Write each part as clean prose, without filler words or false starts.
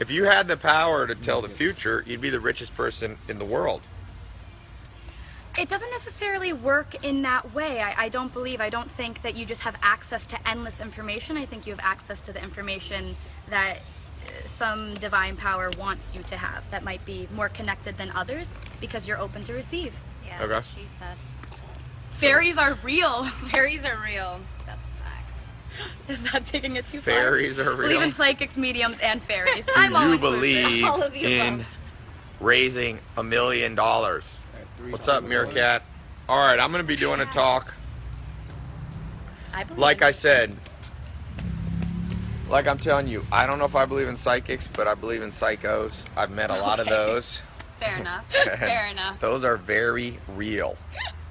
If you had the power to tell the future, you'd be the richest person in the world. It doesn't necessarily work in that way. I don't think that you just have access to endless information. I think you have access to the information that some divine power wants you to have that might be more connected than others because you're open to receive. Yeah, okay. That's what she said. Fairies are real. Fairies are real. That's a fact. Is that taking it too far? Fairies are real. Believe in psychics, mediums, and fairies. Do you believe in raising $1 million? What's up, Meerkat? All right, I'm going to be doing a talk. Like I'm telling you, I don't know if I believe in psychics, but I believe in psychos. I've met a lot of those. Fair enough. Fair enough. Those are very real.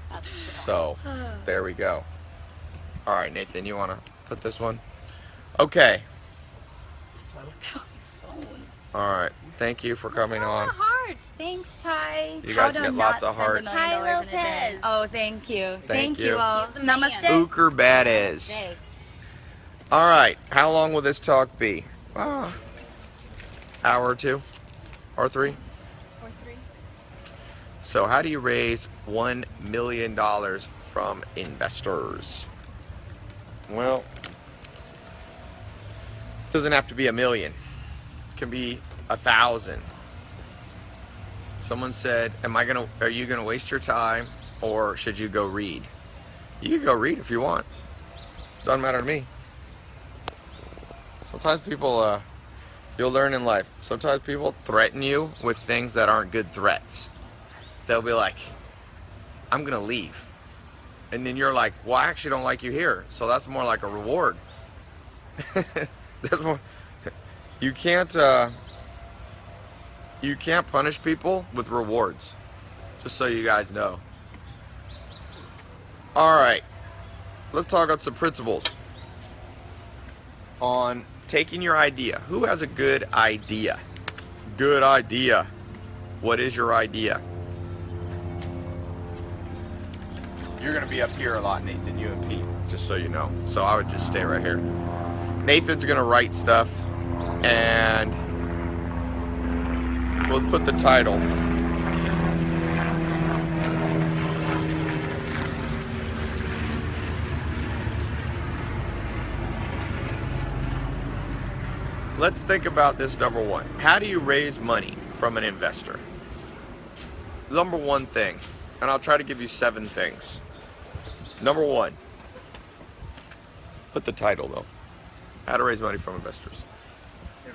That's true. So, there we go. All right, Nathan, you want to put this one? Okay. Look at all these phones. All right. Thank you for coming on. Hearts. Thanks, Ty. You guys get lots of hearts. Tai Lopez. Oh, thank you. Thank you all. Namaste. Uker Badass. Namaste. All right. How long will this talk be? Hour or two? Or three? Or three. So how do you raise $1 million from investors? Well, it doesn't have to be a million. It can be 1,000. Someone said, are you gonna waste your time or should you go read? You can go read if you want. Doesn't matter to me. Sometimes people, you'll learn in life. Sometimes people threaten you with things that aren't good threats. They'll be like, I'm gonna leave. And then you're like, well, I actually don't like you here. So that's more like a reward. That's more, you can't punish people with rewards, just so you guys know. All right, let's talk about some principles on taking your idea. Who has a good idea? Good idea. What is your idea? You're gonna be up here a lot, Nathan, you and Pete, just so you know. So I would just stay right here. Nathan's gonna write stuff and we'll put the title. Let's think about this, number one. How do you raise money from an investor? Number one thing, and I'll try to give you 7 things. Number one, put the title though. How to raise money from investors.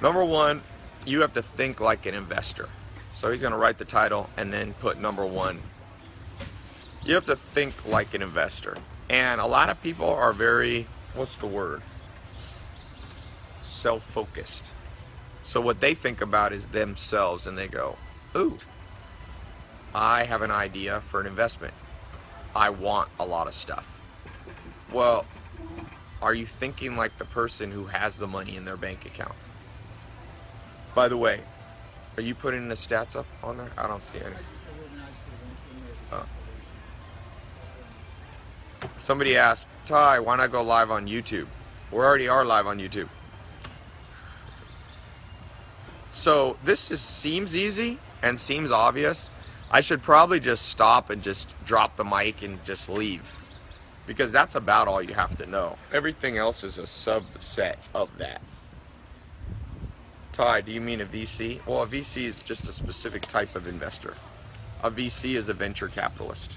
Number one, you have to think like an investor. So he's going to write the title and then put number one. You have to think like an investor. And a lot of people are very, what's the word? Self-focused. So what they think about is themselves and they go, ooh, I have an idea for an investment. I want a lot of stuff. Well, are you thinking like the person who has the money in their bank account? By the way, are you putting the stats up on there? I don't see any. Somebody asked, Ty, why not go live on YouTube? We already are live on YouTube. So this seems easy and seems obvious. I should probably just stop and just drop the mic and just leave, because that's about all you have to know. Everything else is a subset of that. Ty, do you mean a VC? Well, a VC is just a specific type of investor. A VC is a venture capitalist.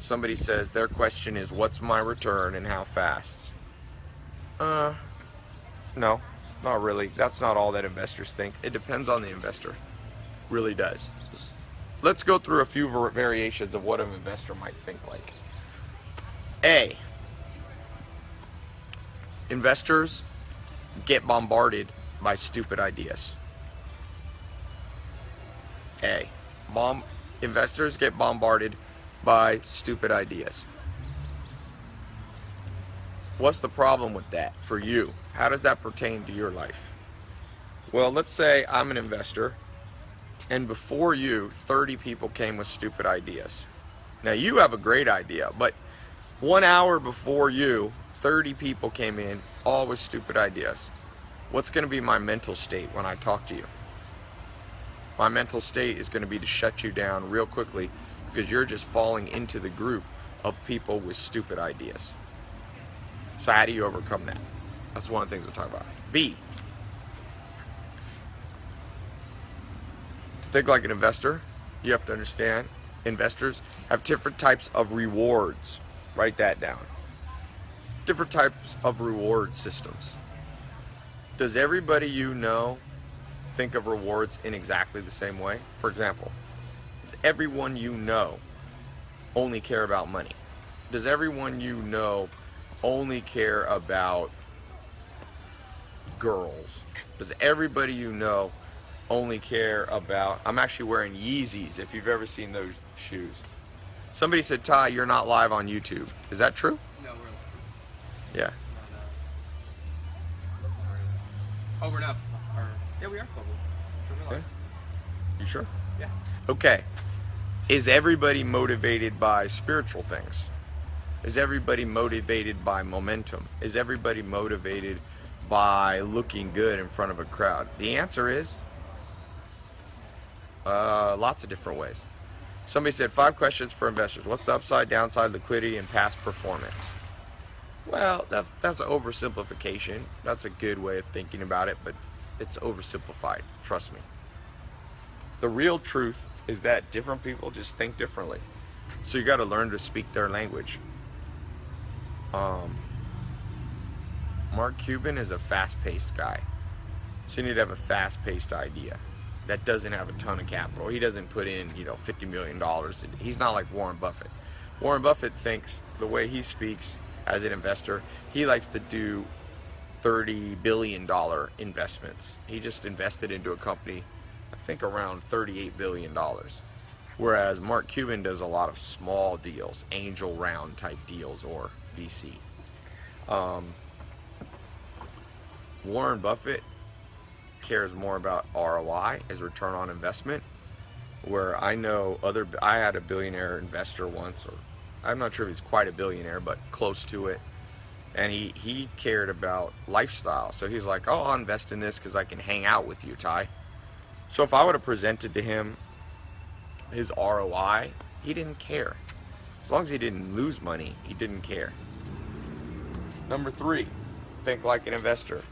Somebody says their question is, what's my return and how fast? No, not really. That's not all that investors think. It depends on the investor. Really does. Let's go through a few variations of what an investor might think like. A, investors get bombarded by stupid ideas. Investors get bombarded by stupid ideas. What's the problem with that for you? How does that pertain to your life? Well, let's say I'm an investor and before you, 30 people came with stupid ideas. Now you have a great idea, but 1 hour before you, 30 people came in, all with stupid ideas. What's going to be my mental state when I talk to you? My mental state is going to be to shut you down real quickly because you're just falling into the group of people with stupid ideas. So how do you overcome that? That's one of the things we'll talk about. B, to think like an investor, you have to understand investors have different types of rewards. Write that down. Different types of reward systems. Does everybody you know think of rewards in exactly the same way? For example, does everyone you know only care about money? Does everyone you know only care about girls? Does everybody you know only care about... I'm actually wearing Yeezys, if you've ever seen those shoes. Somebody said, "Ty, you're not live on YouTube." Is that true? No, we're live. Yeah. Oh, we're not. Yeah, we are. Okay. You sure? Yeah. Okay. Is everybody motivated by spiritual things? Is everybody motivated by momentum? Is everybody motivated by looking good in front of a crowd? The answer is lots of different ways. Somebody said 5 questions for investors. What's the upside, downside, liquidity, and past performance? Well, that's an oversimplification. That's a good way of thinking about it, but it's oversimplified, trust me. The real truth is that different people just think differently. So you gotta learn to speak their language. Mark Cuban is a fast-paced guy. So you need to have a fast-paced idea that doesn't have a ton of capital. He doesn't put in, $50 million. He's not like Warren Buffett. Warren Buffett thinks the way he speaks as an investor, he likes to do $30 billion investments. He just invested into a company, I think around $38 billion. Whereas Mark Cuban does a lot of small deals, angel round type deals or VC. Warren Buffett cares more about ROI as return on investment, where I know I had a billionaire investor once, or I'm not sure if he's quite a billionaire, but close to it. And he cared about lifestyle. So he's like, "Oh, I'll invest in this because I can hang out with you, Ty." So if I would have presented to him his ROI, he didn't care. As long as he didn't lose money, he didn't care. Number 3, think like an investor.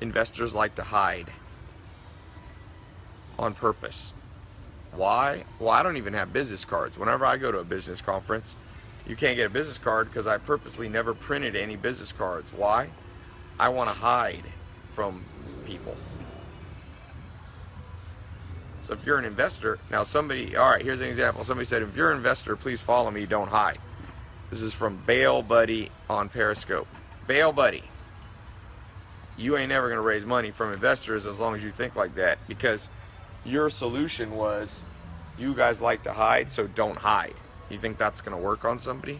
Investors like to hide on purpose. Why? Well, I don't even have business cards. Whenever I go to a business conference, you can't get a business card because I purposely never printed any business cards. Why? I want to hide from people. So if you're an investor, now somebody, all right, here's an example. Somebody said, "If you're an investor, please follow me, don't hide." This is from Bail Buddy on Periscope. Bail Buddy, you ain't never going to raise money from investors as long as you think like that, because your solution was you guys like to hide, so don't hide. You think that's going to work on somebody?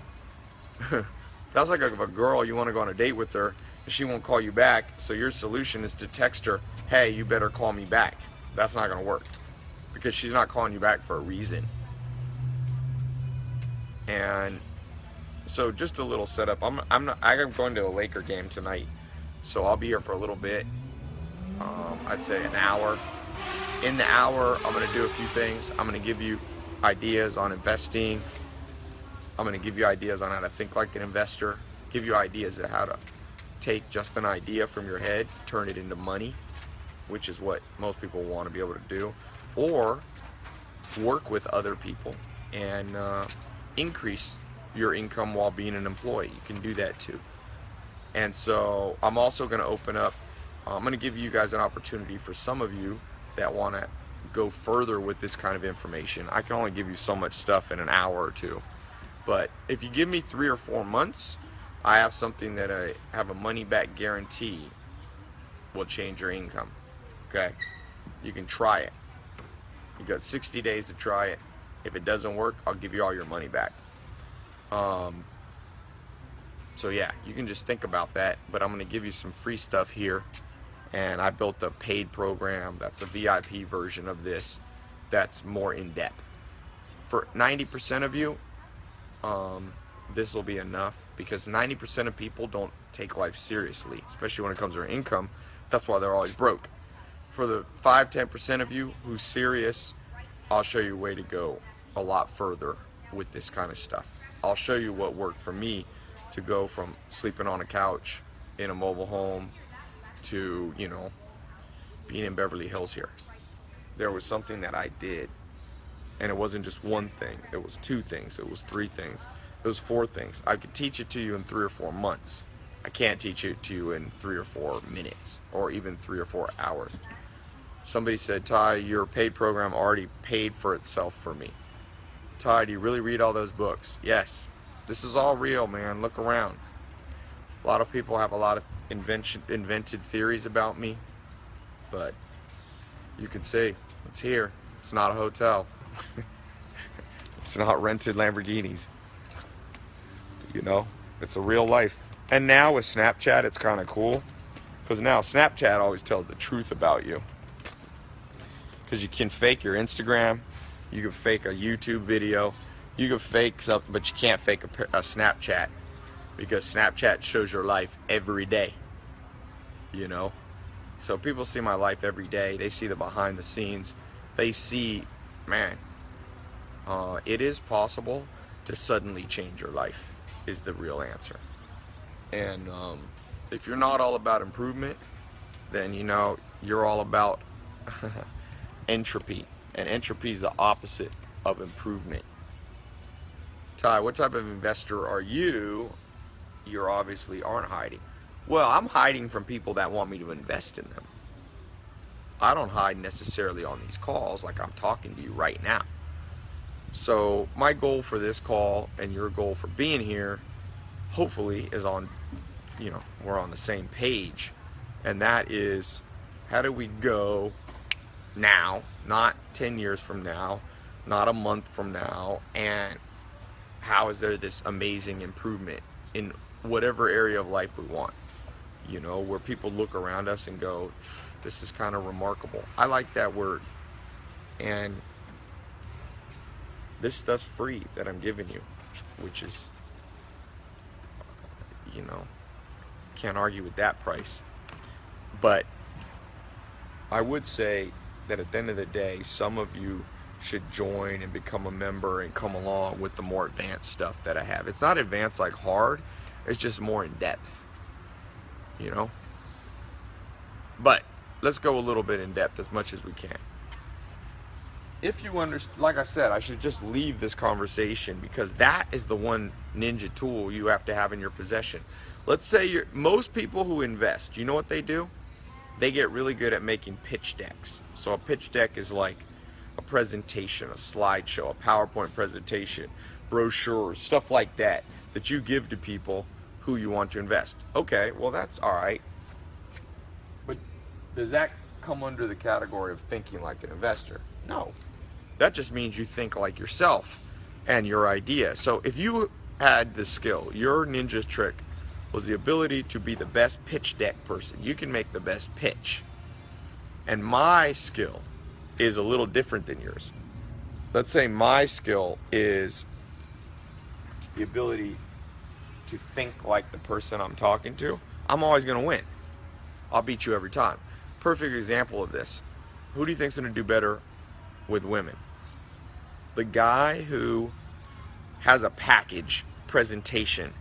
That's like a girl, you want to go on a date with her, and she won't call you back, so your solution is to text her, "Hey, you better call me back." That's not going to work, because she's not calling you back for a reason. And so just a little setup. I'm going to a Laker game tonight, so I'll be here for a little bit. I'd say an hour. In the hour, I'm going to do a few things. I'm going to give you ideas on investing. I'm going to give you ideas on how to think like an investor, give you ideas on how to take just an idea from your head, turn it into money, which is what most people want to be able to do, or work with other people and increase your income while being an employee. You can do that too. And so I'm also going to open up, I'm going to give you guys an opportunity for some of you that want to go further with this kind of information. I can only give you so much stuff in an hour or two, but if you give me 3 or 4 months, I have something that I have a money back guarantee will change your income. Okay, you can try it. You got 60 days to try it. If it doesn't work, I'll give you all your money back. So yeah, you can just think about that, but I'm going to give you some free stuff here. And I built a paid program that's a VIP version of this that's more in depth. For 90% of you, this will be enough because 90% of people don't take life seriously, especially when it comes to their income. That's why they're always broke. For the 5-10% of you who's serious, I'll show you a way to go a lot further with this kind of stuff. I'll show you what worked for me to go from sleeping on a couch in a mobile home to, you know, being in Beverly Hills here. There was something that I did, and it wasn't just one thing. It was two things. It was three things. It was four things. I could teach it to you in 3 or 4 months. I can't teach it to you in 3 or 4 minutes or even 3 or 4 hours. Somebody said, "Ty, your paid program already paid for itself for me." Ty, do you really read all those books? Yes. This is all real, man. Look around. A lot of people have a lot of invented theories about me, but you can see it's here. It's not a hotel. It's not rented Lamborghinis. You know, it's a real life. And now with Snapchat, it's kind of cool, because now Snapchat always tells the truth about you, because you can fake your Instagram, you can fake a YouTube video, you can fake something, but you can't fake a Snapchat, because Snapchat shows your life every day, you know. So people see my life every day. They see the behind the scenes. They see, man, it is possible to suddenly change your life is the real answer. And if you're not all about improvement, then, you know, you're all about entropy. And entropy is the opposite of improvement. Ty, what type of investor are you? You obviously aren't hiding. Well, I'm hiding from people that want me to invest in them. I don't hide necessarily on these calls like I'm talking to you right now. So my goal for this call and your goal for being here, hopefully, is on, you know, we're on the same page, and that is, how do we go now, not 10 years from now, not a month from now, and how is there this amazing improvement in whatever area of life we want, you know, where people look around us and go, this is kind of remarkable. I like that word. And this stuff's free that I'm giving you, which is, you know, can't argue with that price. But I would say that at the end of the day, some of you should join and become a member and come along with the more advanced stuff that I have. It's not advanced like hard, it's just more in depth, you know. But let's go a little bit in depth as much as we can. If you understand, like I said, I should just leave this conversation, because that is the one ninja tool you have to have in your possession. Let's say you're, most people who invest, you know what they do? They get really good at making pitch decks. So a pitch deck is like a presentation, a slideshow, a PowerPoint presentation, brochures, stuff like that, that you give to people who you want to invest. Okay, well, that's all right. But does that come under the category of thinking like an investor? No. That just means you think like yourself and your idea. So if you had the skill, your ninja trick was the ability to be the best pitch deck person. You can make the best pitch. And my skill is a little different than yours. Let's say my skill is the ability to think like the person I'm talking to. I'm always going to win. I'll beat you every time. Perfect example of this. Who do you think's going to do better with women? The guy who has a package presentation.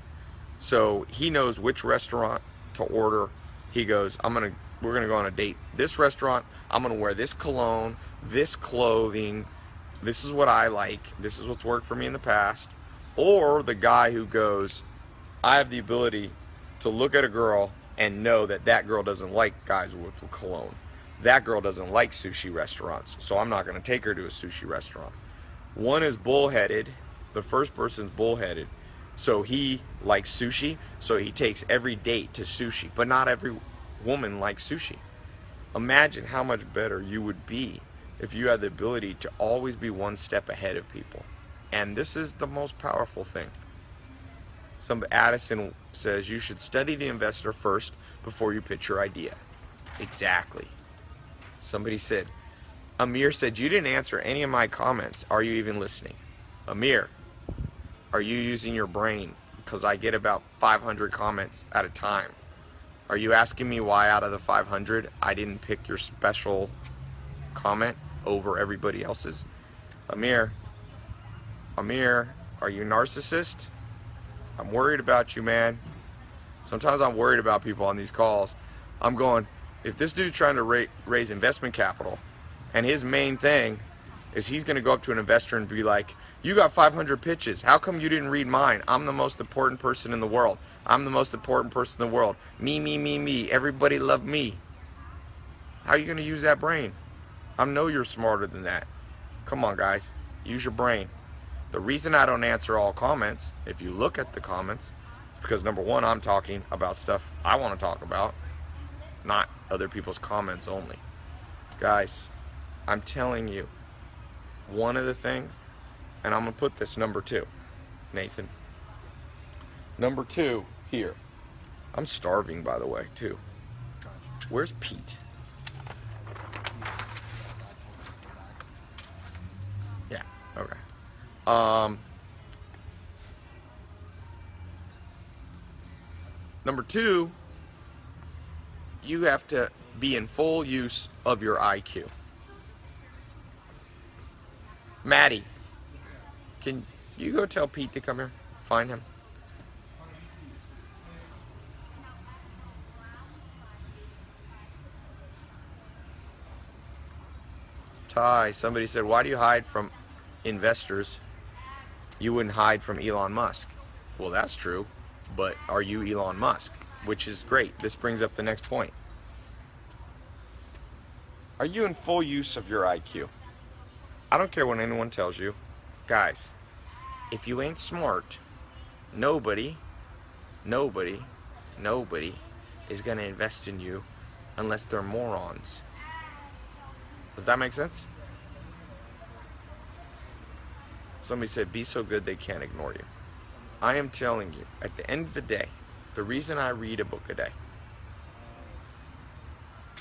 So he knows which restaurant to order. He goes, we're gonna go on a date. This restaurant, I'm gonna wear this cologne, this clothing. This is what I like. This is what's worked for me in the past. Or the guy who goes, I have the ability to look at a girl and know that that girl doesn't like guys with cologne. That girl doesn't like sushi restaurants, so I'm not gonna take her to a sushi restaurant. One is bullheaded, the first person's bullheaded, so he likes sushi, so he takes every date to sushi, but not every woman likes sushi. Imagine how much better you would be if you had the ability to always be one step ahead of people. And this is the most powerful thing. Some Addison says you should study the investor first before you pitch your idea. Exactly. Somebody said, Amir said, you didn't answer any of my comments. Are you even listening? Amir, are you using your brain? because I get about 500 comments at a time. Are you asking me why out of the 500 I didn't pick your special comment over everybody else's? Amir, are you a narcissist? I'm worried about you, man. Sometimes I'm worried about people on these calls. I'm going, if this dude's trying to raise investment capital, and his main thing is he's going to go up to an investor and be like, you got 500 pitches. How come you didn't read mine? I'm the most important person in the world. I'm the most important person in the world. Me. Everybody love me. How are you going to use that brain? I know you're smarter than that. Come on, guys. Use your brain. The reason I don't answer all comments, if you look at the comments, is because number one, I'm talking about stuff I want to talk about, not other people's comments only. Guys, I'm telling you, one of the things, and I'm going to put this number two, Nathan. Number two here. I'm starving, by the way, too. Where's Pete? Yeah, okay. Number two, you have to be in full use of your IQ. Maddie, can you go tell Pete to come here? Find him. Ty, somebody said, why do you hide from investors? You wouldn't hide from Elon Musk. Well, that's true, but are you Elon Musk? Which is great. This brings up the next point. Are you in full use of your IQ? I don't care what anyone tells you. Guys, if you ain't smart, nobody is going to invest in you unless they're morons. Does that make sense? Somebody said, be so good they can't ignore you. I am telling you, at the end of the day, the reason I read a book a day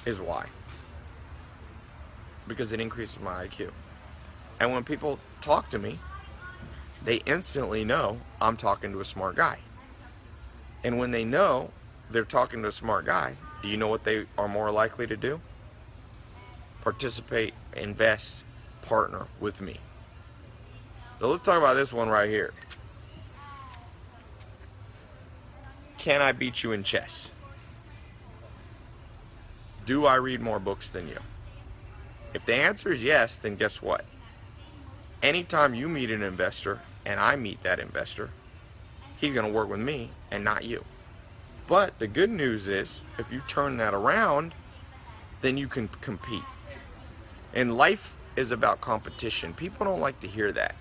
is why? Because it increases my IQ. And when people talk to me, they instantly know I'm talking to a smart guy. And when they know they're talking to a smart guy, do you know what they are more likely to do? Participate, invest, partner with me. So let's talk about this one right here. Can I beat you in chess? Do I read more books than you? If the answer is yes, then guess what? Anytime you meet an investor and I meet that investor, he's going to work with me and not you. But the good news is, if you turn that around, then you can compete. And life is about competition. People don't like to hear that.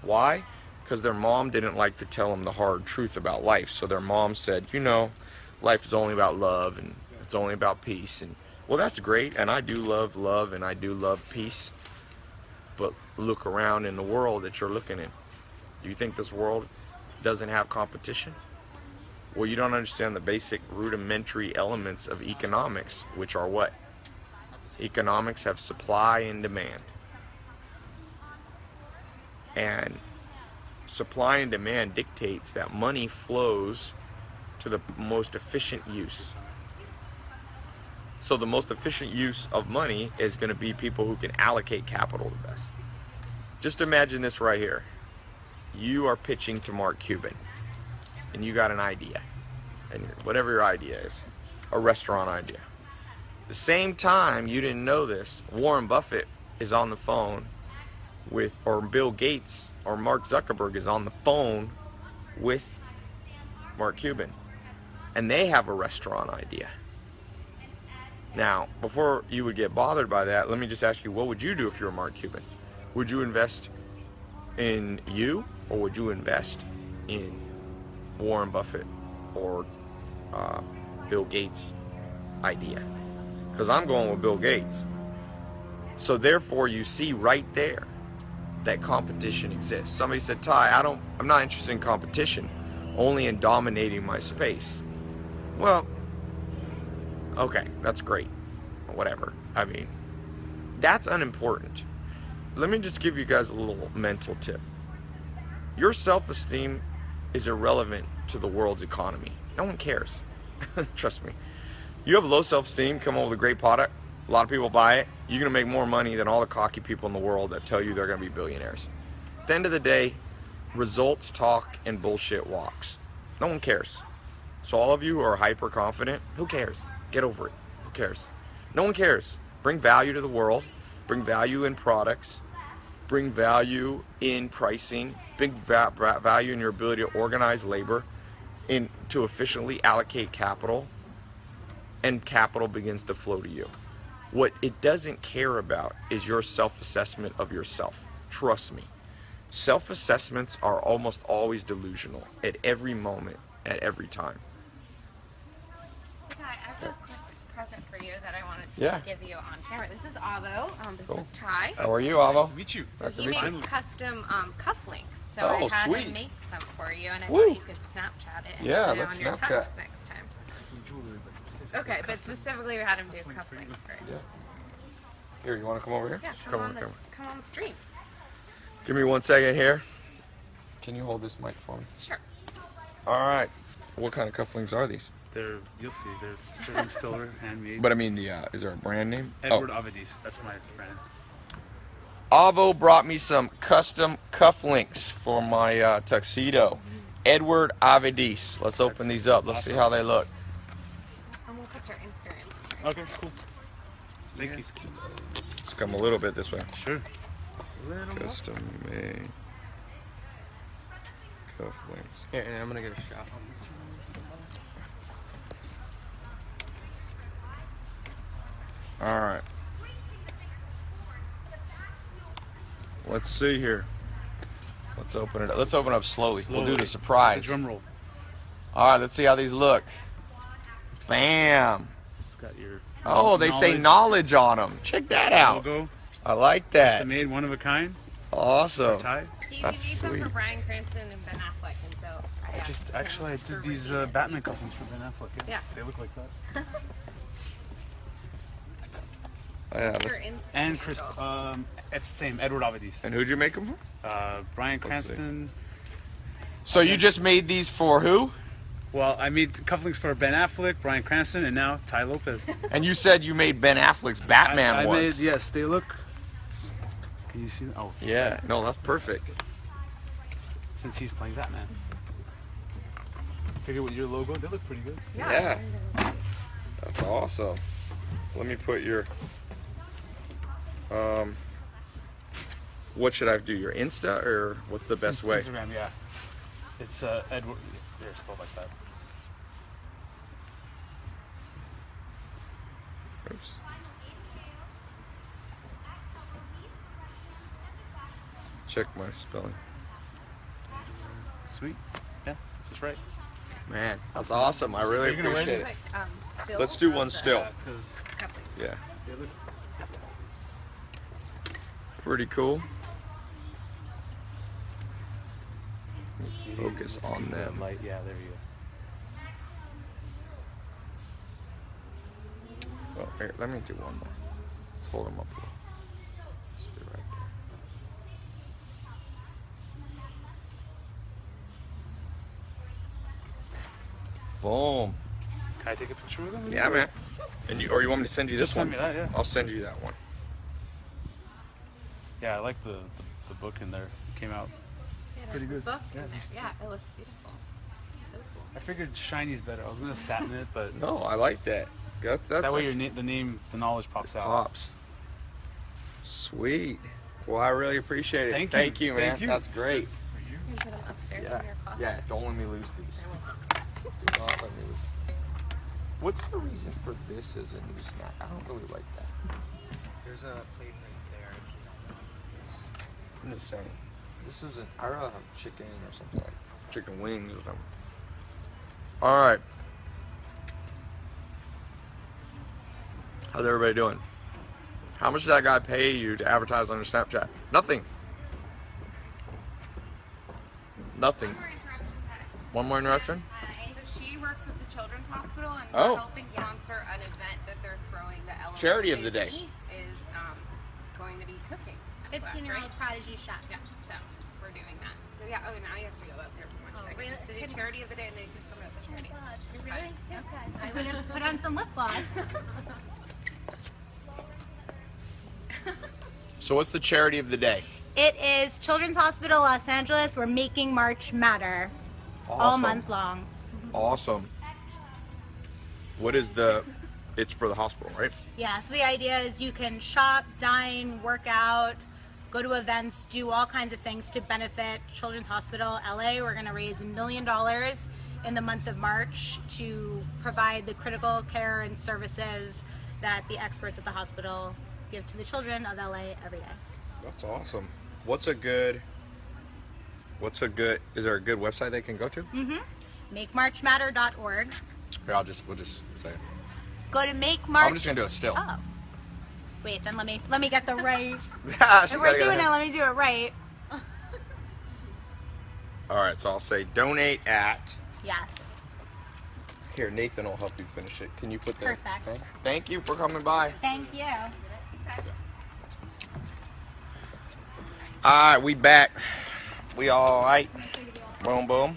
Why? Because their mom didn't like to tell them the hard truth about life. So their mom said, you know, life is only about love and it's only about peace. And well, that's great. And I do love love and I do love peace. But look around in the world that you're looking in. Do you think this world doesn't have competition? Well, you don't understand the basic rudimentary elements of economics, which are what? Economics have supply and demand. And supply and demand dictates that money flows to the most efficient use. So the most efficient use of money is going to be people who can allocate capital the best. Just imagine this right here. You are pitching to Mark Cuban and you got an idea, and whatever your idea is, a restaurant idea. The same time, you didn't know this, Warren Buffett is on the phone with, or Bill Gates or Mark Zuckerberg is on the phone with Mark Cuban, and they have a restaurant idea. Now, before you would get bothered by that, let me just ask you, what would you do if you were Mark Cuban? Would you invest in you, or would you invest in Warren Buffett or Bill Gates' idea? Because I'm going with Bill Gates. So therefore, you see right there that competition exists. Somebody said, Ty, I'm not interested in competition, only in dominating my space. Well, okay, that's great, whatever. I mean, that's unimportant. Let me just give you guys a little mental tip. Your self-esteem is irrelevant to the world's economy. No one cares. Trust me. You have low self-esteem, come up with a great product, a lot of people buy it, you're going to make more money than all the cocky people in the world that tell you they're going to be billionaires. At the end of the day, results talk and bullshit walks. No one cares. So all of you are hyper confident. Who cares? Get over it. Who cares? No one cares. Bring value to the world. Bring value in products. Bring value in pricing. Bring value in your ability to organize labor and to efficiently allocate capital. And capital begins to flow to you. What it doesn't care about is your self-assessment of yourself. Trust me. Self-assessments are almost always delusional at every moment, at every time. Okay, I have a quick present for you that I wanted to give you on camera. This is Avo. This is Tai. How are you, Avo? Nice to meet you. So he makes custom cufflinks. So I had him make some for you, and I thought you could Snapchat it and put it on your text next time. Some jewelry, but specifically we had him do cufflinks for you. Yeah. Here, you want to come over here? Yeah, come on the stream. Give me 1 second here. Can you hold this mic for me? Sure. All right. What kind of cufflinks are these? They're, you'll see, they're still handmade. But I mean, the is there a brand name? Edward Avedis. That's my brand. Avo brought me some custom cufflinks for my tuxedo. Edward Avedis. Let's open these up. Let's see how they look. And we'll put your Instagram. Okay, cool. Thank you. Let's come a little bit this way. Sure. Custom made cufflinks. Here, and I'm gonna get a shot on this one. All right. Let's see here. Let's open it up. Let's open up slowly. We'll do the surprise. Drum roll. All right. Let's see how these look. Bam. It's got your. Oh, they say knowledge on them. Check that out. Logo. I like that. It's made one of a kind. Awesome. That's sweet. For Brian Cranston and Ben Affleck, and so I did these Batman costumes for Ben Affleck. Yeah. They look like that. And Chris, it's the same. Edward Avedis. And who'd you make them for? Brian Cranston. So you just made these for who? Well, I made cufflinks for Ben Affleck, Brian Cranston, and now Tai Lopez. And you said you made Ben Affleck's Batman ones. Yes, they look. Can you see that? Oh, yeah. No, that's perfect. Since he's playing Batman. Figure with your logo, they look pretty good. Yeah. That's awesome. Let me put your. What should I do? Your Insta, or what's the best way? Instagram, yeah. It's Edward. They're spelled like that. Oops. Check my spelling. Sweet. Yeah, this is right. Man, that's awesome. I really appreciate it. Let's do one still. Yeah. Pretty cool. Focus on them. Light. Yeah, there you go. Oh, here, let me do one more. Let's hold them up a little. Just be right there. Boom. Can I take a picture with them? Yeah, man. And you, or you want me to send you this one? Just send me that, yeah. I'll send you that one. Yeah, I like the book in there. It came out. Pretty good. Book in there. Yeah, it looks beautiful. So cool. I figured shiny's better. I was gonna satin it, but no, I like that. That way, the knowledge pops out. Pops. Sweet. Well, I really appreciate it. Thank you, man. Thank you. That's great. You can put them upstairs in your closet. Yeah, don't let me lose these. Do not let me lose these. What's the reason for this as a new snack? I don't really like that. There's a plate right there. If you don't know this. I'm just saying. This isn't, I'd rather have chicken or something like chicken wings or something. All right. How's everybody doing? How much did that guy pay you to advertise on your Snapchat? Nothing. Nothing. One more interruption? So she works with the Children's Hospital and they're helping sponsor an event that they're throwing. The Elon Charity of the day. Niece is going to be cooking. 15-year-old prodigy chef. Yeah. So. for doing that. So yeah, oh, now you have to go up here for one second. Really? Just to do charity of the day, and then you can come up with charity. Oh my gosh, really? Okay. I went and put on some lip gloss. So what's the charity of the day? It is Children's Hospital Los Angeles. We're making March matter. Awesome. All month long. Awesome. What is the... It's for the hospital, right? Yeah, so the idea is you can shop, dine, work out, go to events, do all kinds of things to benefit Children's Hospital LA. We're gonna raise $1 million in the month of March to provide the critical care and services that the experts at the hospital give to the children of LA every day. That's awesome. Is there a good website they can go to? Mm-hmm. Makemarchmatter.org. Here, we'll just say it. Go to Makemarch. I'm just gonna do it still. Oh, wait. Then let me get the right. Let me do it right. All right. So I'll say donate at. Yes. Here, Nathan will help you finish it. Can you put that? Perfect. Thank you for coming by. Thank you. All right, we back. We all right. Boom, boom.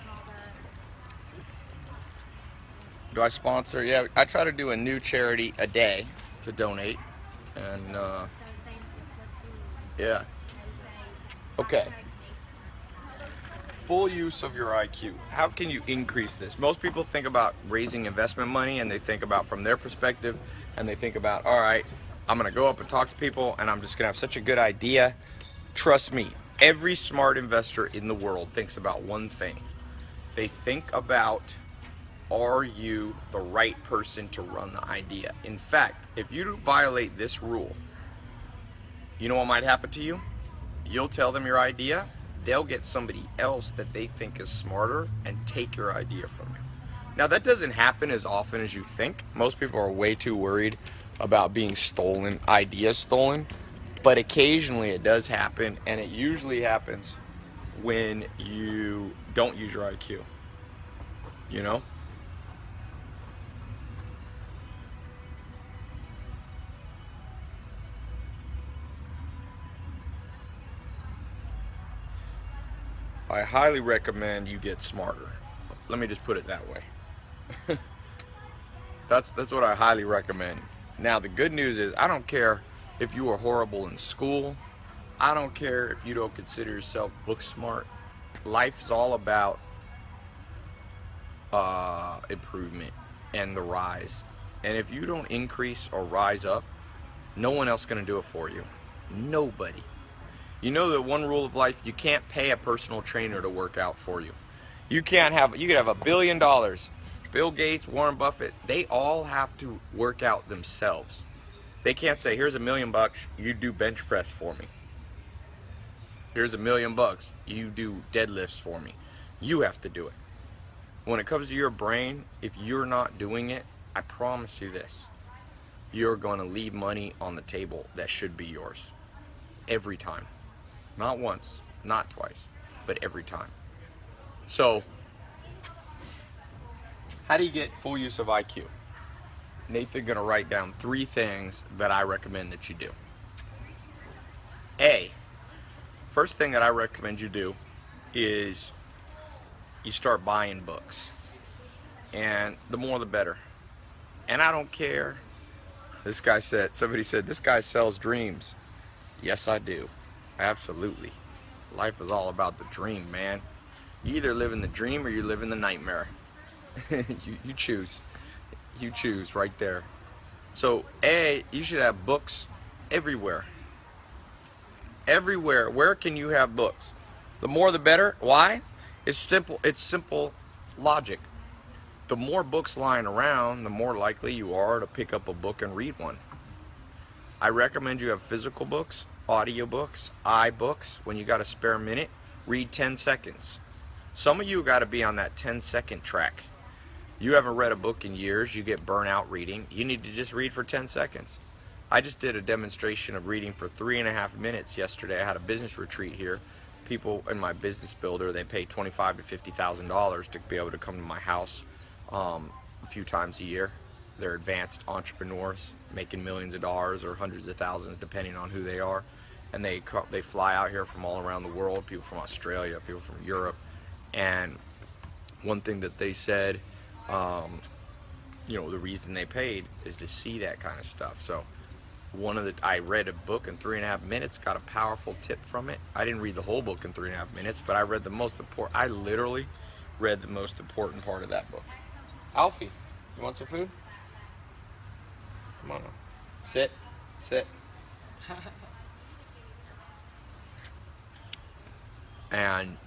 Do I sponsor? Yeah, I try to do a new charity a day to donate, and yeah. Okay. Full use of your IQ. How can you increase this? Most people think about raising investment money, and they think about from their perspective, and they think about, all right, I'm gonna go up and talk to people, and I'm just gonna have such a good idea. Trust me, every smart investor in the world thinks about one thing. They think about, are you the right person to run the idea? In fact, if you violate this rule, you know what might happen to you? You'll tell them your idea, they'll get somebody else that they think is smarter and take your idea from you. Now, that doesn't happen as often as you think. Most people are way too worried about being stolen, ideas stolen, but occasionally it does happen, and it usually happens when you don't use your IQ, you know? I highly recommend you get smarter. Let me just put it that way. That's what I highly recommend. Now, the good news is I don't care if you are horrible in school. I don't care if you don't consider yourself book smart. Life is all about improvement and the rise. And if you don't increase or rise up, no one else is gonna do it for you. Nobody. You know that one rule of life, you can't pay a personal trainer to work out for you. You could have $1 billion. Bill Gates, Warren Buffett, they all have to work out themselves. They can't say, here's $1 million, you do bench press for me. Here's $1 million, you do deadlifts for me. You have to do it. When it comes to your brain, if you're not doing it, I promise you this, you're gonna leave money on the table that should be yours. Every time. Not once, not twice, but every time. So, how do you get full use of IQ? Nathan's gonna write down 3 things that I recommend that you do. First thing that I recommend you do is you start buying books. And the more the better. And I don't care. Somebody said, this guy sells dreams. Yes, I do. Absolutely. Life is all about the dream, man. You either live in the dream or you live in the nightmare. you choose. You choose right there. So, you should have books everywhere. Everywhere. Where can you have books? The more the better. Why? It's simple logic. The more books lying around, the more likely you are to pick up a book and read one. I recommend you have physical books, audio books, iBooks. When you got a spare minute, read 10 seconds. Some of you got to be on that 10-second track. You haven't read a book in years, you get burnt out reading. You need to just read for 10 seconds. I just did a demonstration of reading for 3.5 minutes yesterday. I had a business retreat here. People in my business builder, they pay $25,000 to $50,000 to be able to come to my house a few times a year. They're advanced entrepreneurs making millions of dollars or hundreds of thousands depending on who they are. and they fly out here from all around the world, people from Australia, people from Europe. And one thing that they said, you know, the reason they paid is to see that kind of stuff. So I read a book in 3.5 minutes, got a powerful tip from it. I didn't read the whole book in 3.5 minutes, but I read the most important, I literally read the most important part of that book. Alfie, you want some food? Come on now. Sit, sit. And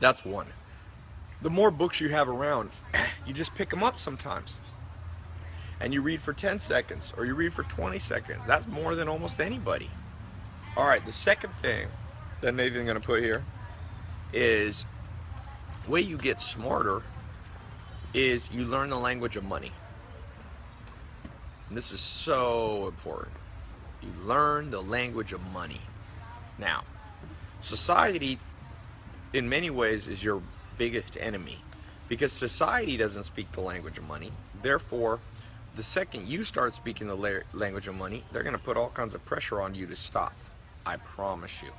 that's one. The more books you have around, you just pick them up sometimes. And you read for 10 seconds or you read for 20 seconds. That's more than almost anybody. All right, the second thing that maybe I'm going to put here is the way you get smarter is you learn the language of money. And this is so important. You learn the language of money. Now, society in many ways is your biggest enemy because society doesn't speak the language of money. Therefore, the second you start speaking the language of money, they're going to put all kinds of pressure on you to stop. I promise you.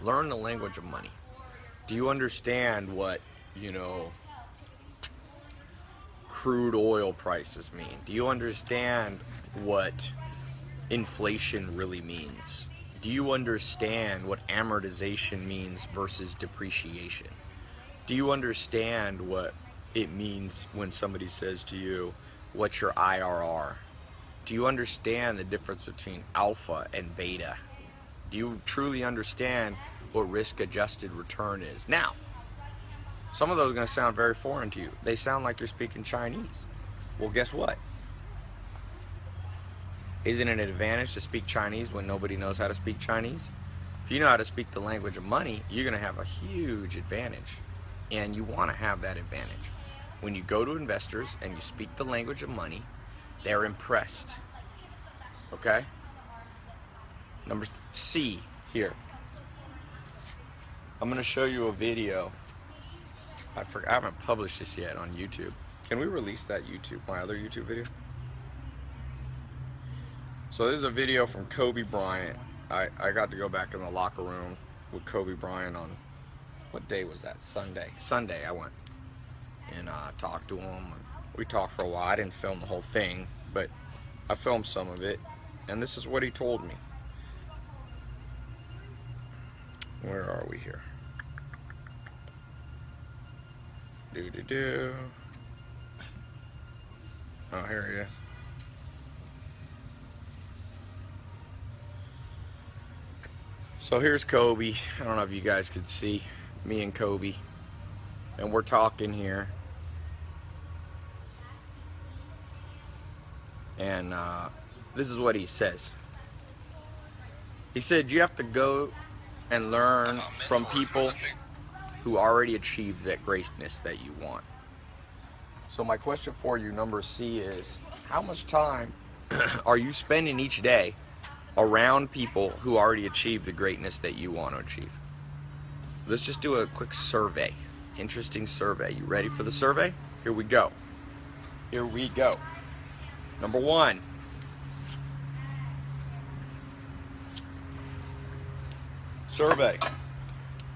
Learn the language of money. Do you understand what, you know, crude oil prices mean? Do you understand what inflation really means? Do you understand what amortization means versus depreciation? Do you understand what it means when somebody says to you, what's your IRR? Do you understand the difference between alpha and beta? Do you truly understand what risk-adjusted return is? Now, some of those are going to sound very foreign to you. They sound like you're speaking Chinese. Well, guess what? Isn't it an advantage to speak Chinese when nobody knows how to speak Chinese? If you know how to speak the language of money, you're going to have a huge advantage, and you want to have that advantage. When you go to investors and you speak the language of money, they're impressed. Okay? Number C here. I'm going to show you a video. I haven't published this yet on YouTube. Can we release that YouTube, my other YouTube video? So this is a video from Kobe Bryant. I got to go back in the locker room with Kobe Bryant on, what day was that? Sunday. Sunday I went and talked to him. We talked for a while. I didn't film the whole thing, but I filmed some of it, and this is what he told me. Where are we here? Oh, here he is. So here's Kobe. I don't know if you guys could see me and Kobe, and we're talking here. And this is what he says. He said, you have to go and learn from people who already achieved that greatness that you want. So my question for you, number C, is how much time are you spending each day around people who already achieved the greatness that you want to achieve? Let's just do a quick survey. Interesting survey. You ready for the survey? Here we go. Here we go. Number one. Survey.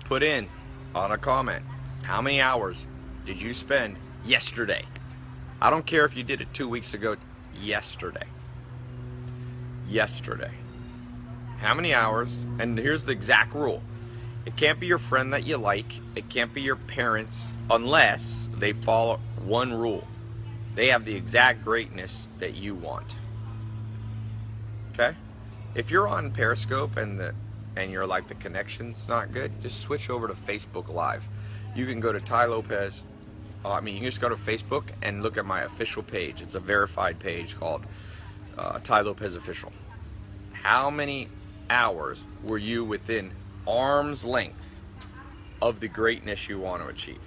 Put in on a comment, how many hours did you spend yesterday? I don't care if you did it 2 weeks ago. Yesterday. Yesterday. How many hours? And here's the exact rule. It can't be your friend that you like. It can't be your parents unless they follow one rule. They have the exact greatness that you want. Okay? If you're on Periscope and you're like the connection's not good, just switch over to Facebook Live. You can go to Tai Lopez. You can just go to Facebook and look at my official page. It's a verified page called Tai Lopez Official. How many hours were you within arm's length of the greatness you want to achieve?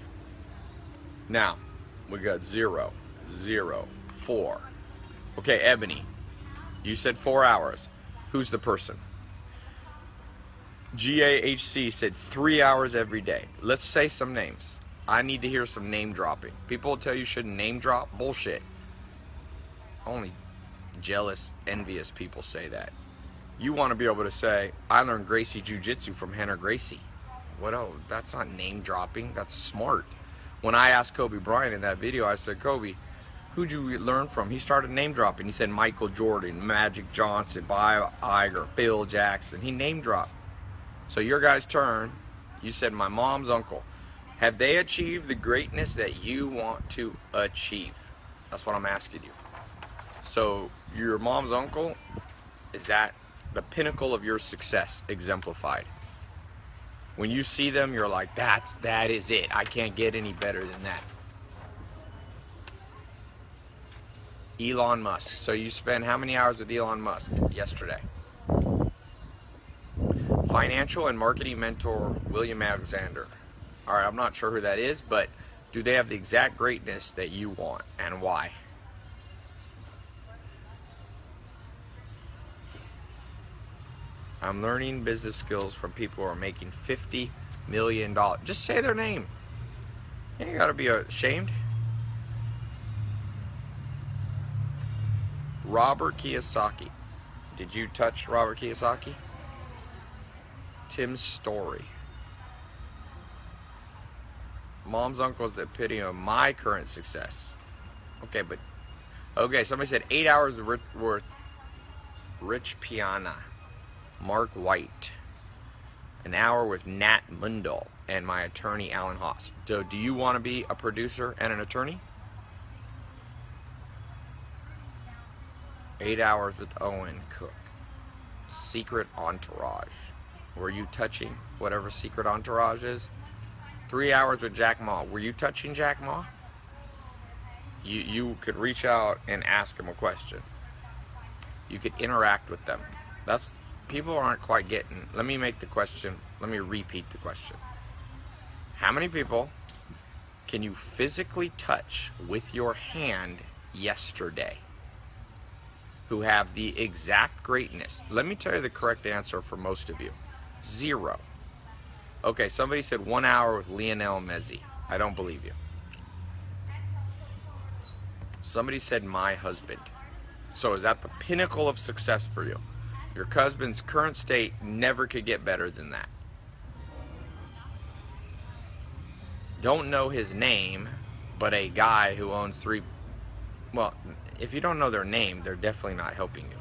Now, we got 0, 0, 4. Okay, Ebony, you said 4 hours. Who's the person? GAHC said 3 hours every day. Let's say some names. I need to hear some name dropping. People will tell you shouldn't name drop. Bullshit. Only jealous, envious people say that. You want to be able to say, I learned Gracie Jiu-Jitsu from Rener Gracie. What? Oh, that's not name dropping. That's smart. When I asked Kobe Bryant in that video, I said, Kobe, who'd you learn from? He started name dropping. He said Michael Jordan, Magic Johnson, Bob Iger, Bill Jackson. He name dropped. So your guys' turn. You said my mom's uncle. Have they achieved the greatness that you want to achieve? That's what I'm asking you. So your mom's uncle, is that the pinnacle of your success exemplified? When you see them, you're like, that is it. I can't get any better than that. Elon Musk. So you spent how many hours with Elon Musk yesterday? Financial and marketing mentor William Alexander. All right, I'm not sure who that is, but do they have the exact greatness that you want, and why? I'm learning business skills from people who are making $50 million. Just say their name. You ain't gotta be ashamed. Robert Kiyosaki. Did you touch Robert Kiyosaki? Tim's story. Mom's uncle is the epitome of my current success. Okay, but... okay, somebody said 8 hours worth. Rich Piana. Mark White, an hour with Nat Mundell and my attorney Alan Haas. So do you want to be a producer and an attorney? 8 hours with Owen Cook. Secret Entourage. Were you touching whatever Secret Entourage is? 3 hours with Jack Ma. Were you touching Jack Ma? You could reach out and ask him a question. You could interact with them. That's... people aren't quite getting. Let me make the question. Let me repeat the question. How many people can you physically touch with your hand yesterday who have the exact greatness? Let me tell you the correct answer for most of you. 0. Okay, somebody said 1 hour with Lionel Messi. I don't believe you. Somebody said my husband. So is that the pinnacle of success for you? Your husband's current state never could get better than that. Don't know his name, but a guy who owns three... well, if you don't know their name, they're definitely not helping you.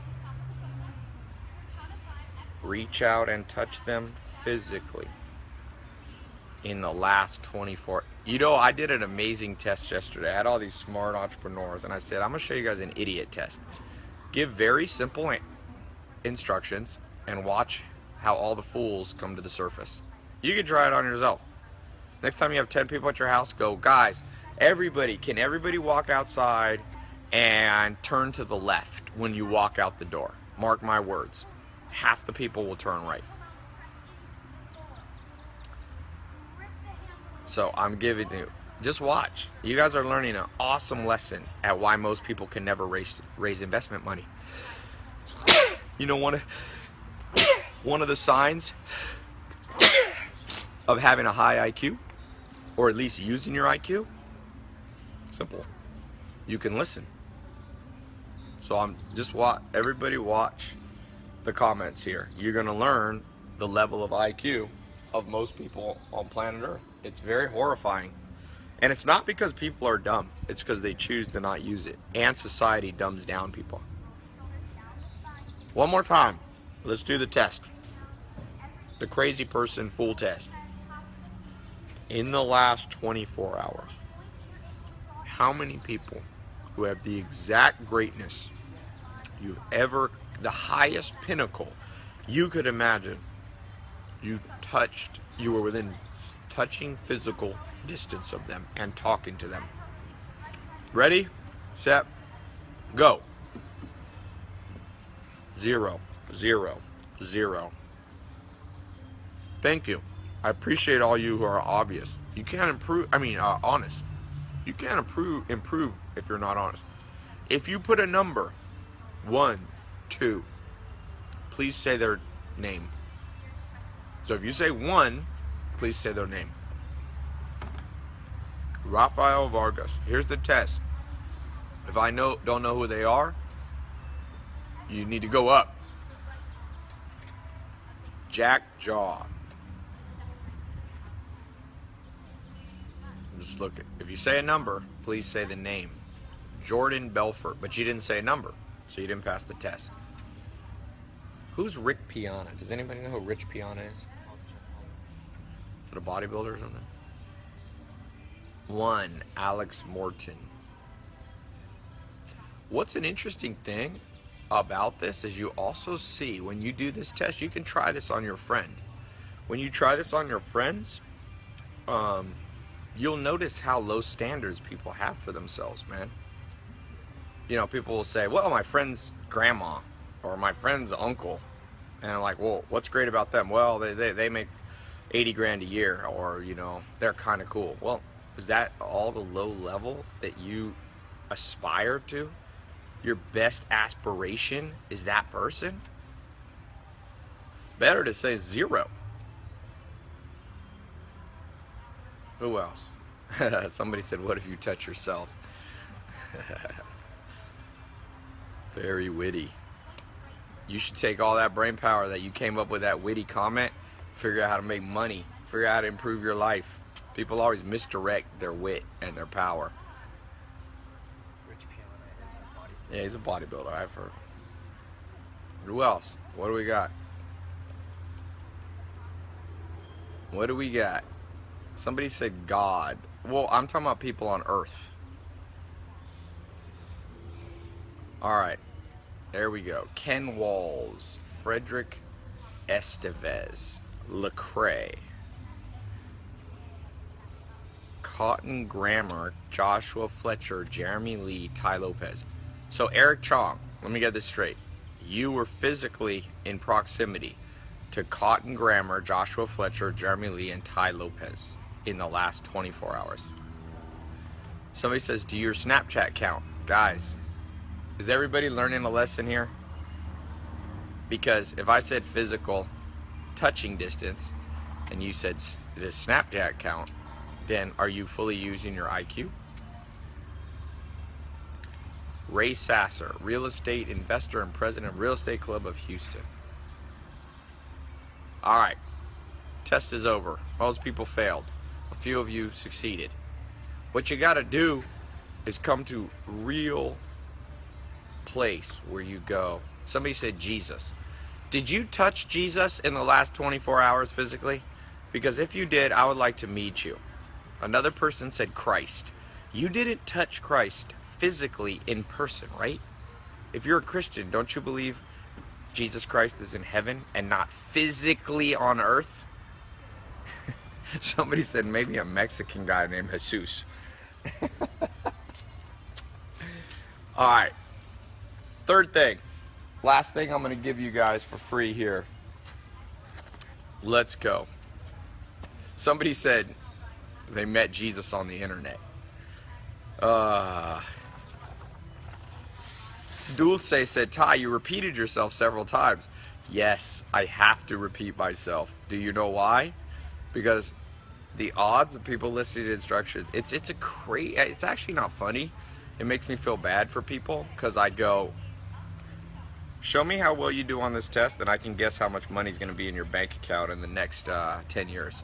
Reach out and touch them physically in the last 24... you know, I did an amazing test yesterday. I had all these smart entrepreneurs, and I said, I'm going to show you guys an idiot test. Give very simple instructions and watch how all the fools come to the surface. You can try it on yourself. Next time you have 10 people at your house, go, guys, can everybody walk outside and turn to the left when you walk out the door? Mark my words, half the people will turn right. So I'm giving you, just watch. You guys are learning an awesome lesson at why most people can never raise investment money. You know, one of the signs of having a high IQ, or at least using your IQ, simple. You can listen. So I'm just everybody watch the comments here. You're gonna learn the level of IQ of most people on planet Earth. It's very horrifying. And it's not because people are dumb. It's because they choose to not use it. And society dumbs down people. One more time. Let's do the test. The crazy person fool test. In the last 24 hours, how many people who have the exact greatness you've ever, the highest pinnacle you could imagine, you touched, you were within touching physical distance of them and talking to them? Ready, set, go. 0, 0, 0. Thank you. I appreciate all you who are obvious. You can't improve, honest. You can't improve if you're not honest. If you put a number, 1, 2, please say their name. So if you say 1, please say their name. Rafael Vargas. Here's the test. If I don't know who they are, You need to go up. Jack Jaw. Just look at, if you say a number, please say the name. Jordan Belfort, but you didn't say a number, so you didn't pass the test. Who's Rick Piana? Does anybody know who Rich Piana is? Is it a bodybuilder or something? One, Alex Morton. What's an interesting thing about this is you also see when you do this test, you can try this on your friend. When you try this on your friends, you'll notice how low standards people have for themselves, man. You know, people will say, well, my friend's grandma or my friend's uncle. And I'm like, well, what's great about them? Well, they make 80 grand a year, or, you know, they're kind of cool. Well, is that all the low level that you aspire to? Your best aspiration is that person? Better to say zero. Who else? Somebody said, what if you touch yourself? Very witty. You should take all that brain power that you came up with that witty comment, figure out how to make money, figure out how to improve your life. People always misdirect their wit and their power. Yeah, he's a bodybuilder, I've heard. Who else? What do we got? What do we got? Somebody said God. Well, I'm talking about people on earth. All right. There we go. Ken Walls. Frederick Estevez. Lecrae. Cotton Grammar. Joshua Fletcher. Jeremy Lee. Tai Lopez. So Eric Chong, let me get this straight. You were physically in proximity to Cotton Grammar, Joshua Fletcher, Jeremy Lee, and Tai Lopez in the last 24 hours. Somebody says, do your Snapchat count? Guys, is everybody learning a lesson here? Because if I said physical touching distance and you said the Snapchat count, then are you fully using your IQ? Ray Sasser, real estate investor and president of Real Estate Club of Houston. All right, test is over. Most people failed. A few of you succeeded. What you got to do is come to real place where you go. Somebody said Jesus. Did you touch Jesus in the last 24 hours physically? Because if you did, I would like to meet you. Another person said Christ. You didn't touch Christ physically in person, right? If you're a Christian, don't you believe Jesus Christ is in heaven and not physically on earth? Somebody said maybe a Mexican guy named Jesus. All right. Third thing. Last thing I'm going to give you guys for free here. Let's go. Somebody said they met Jesus on the internet. Dulce said, Ty, you repeated yourself several times. Yes, I have to repeat myself. Do you know why? Because the odds of people listening to instructions, it's actually not funny. It makes me feel bad for people because I go, show me how well you do on this test and I can guess how much money is going to be in your bank account in the next 10 years.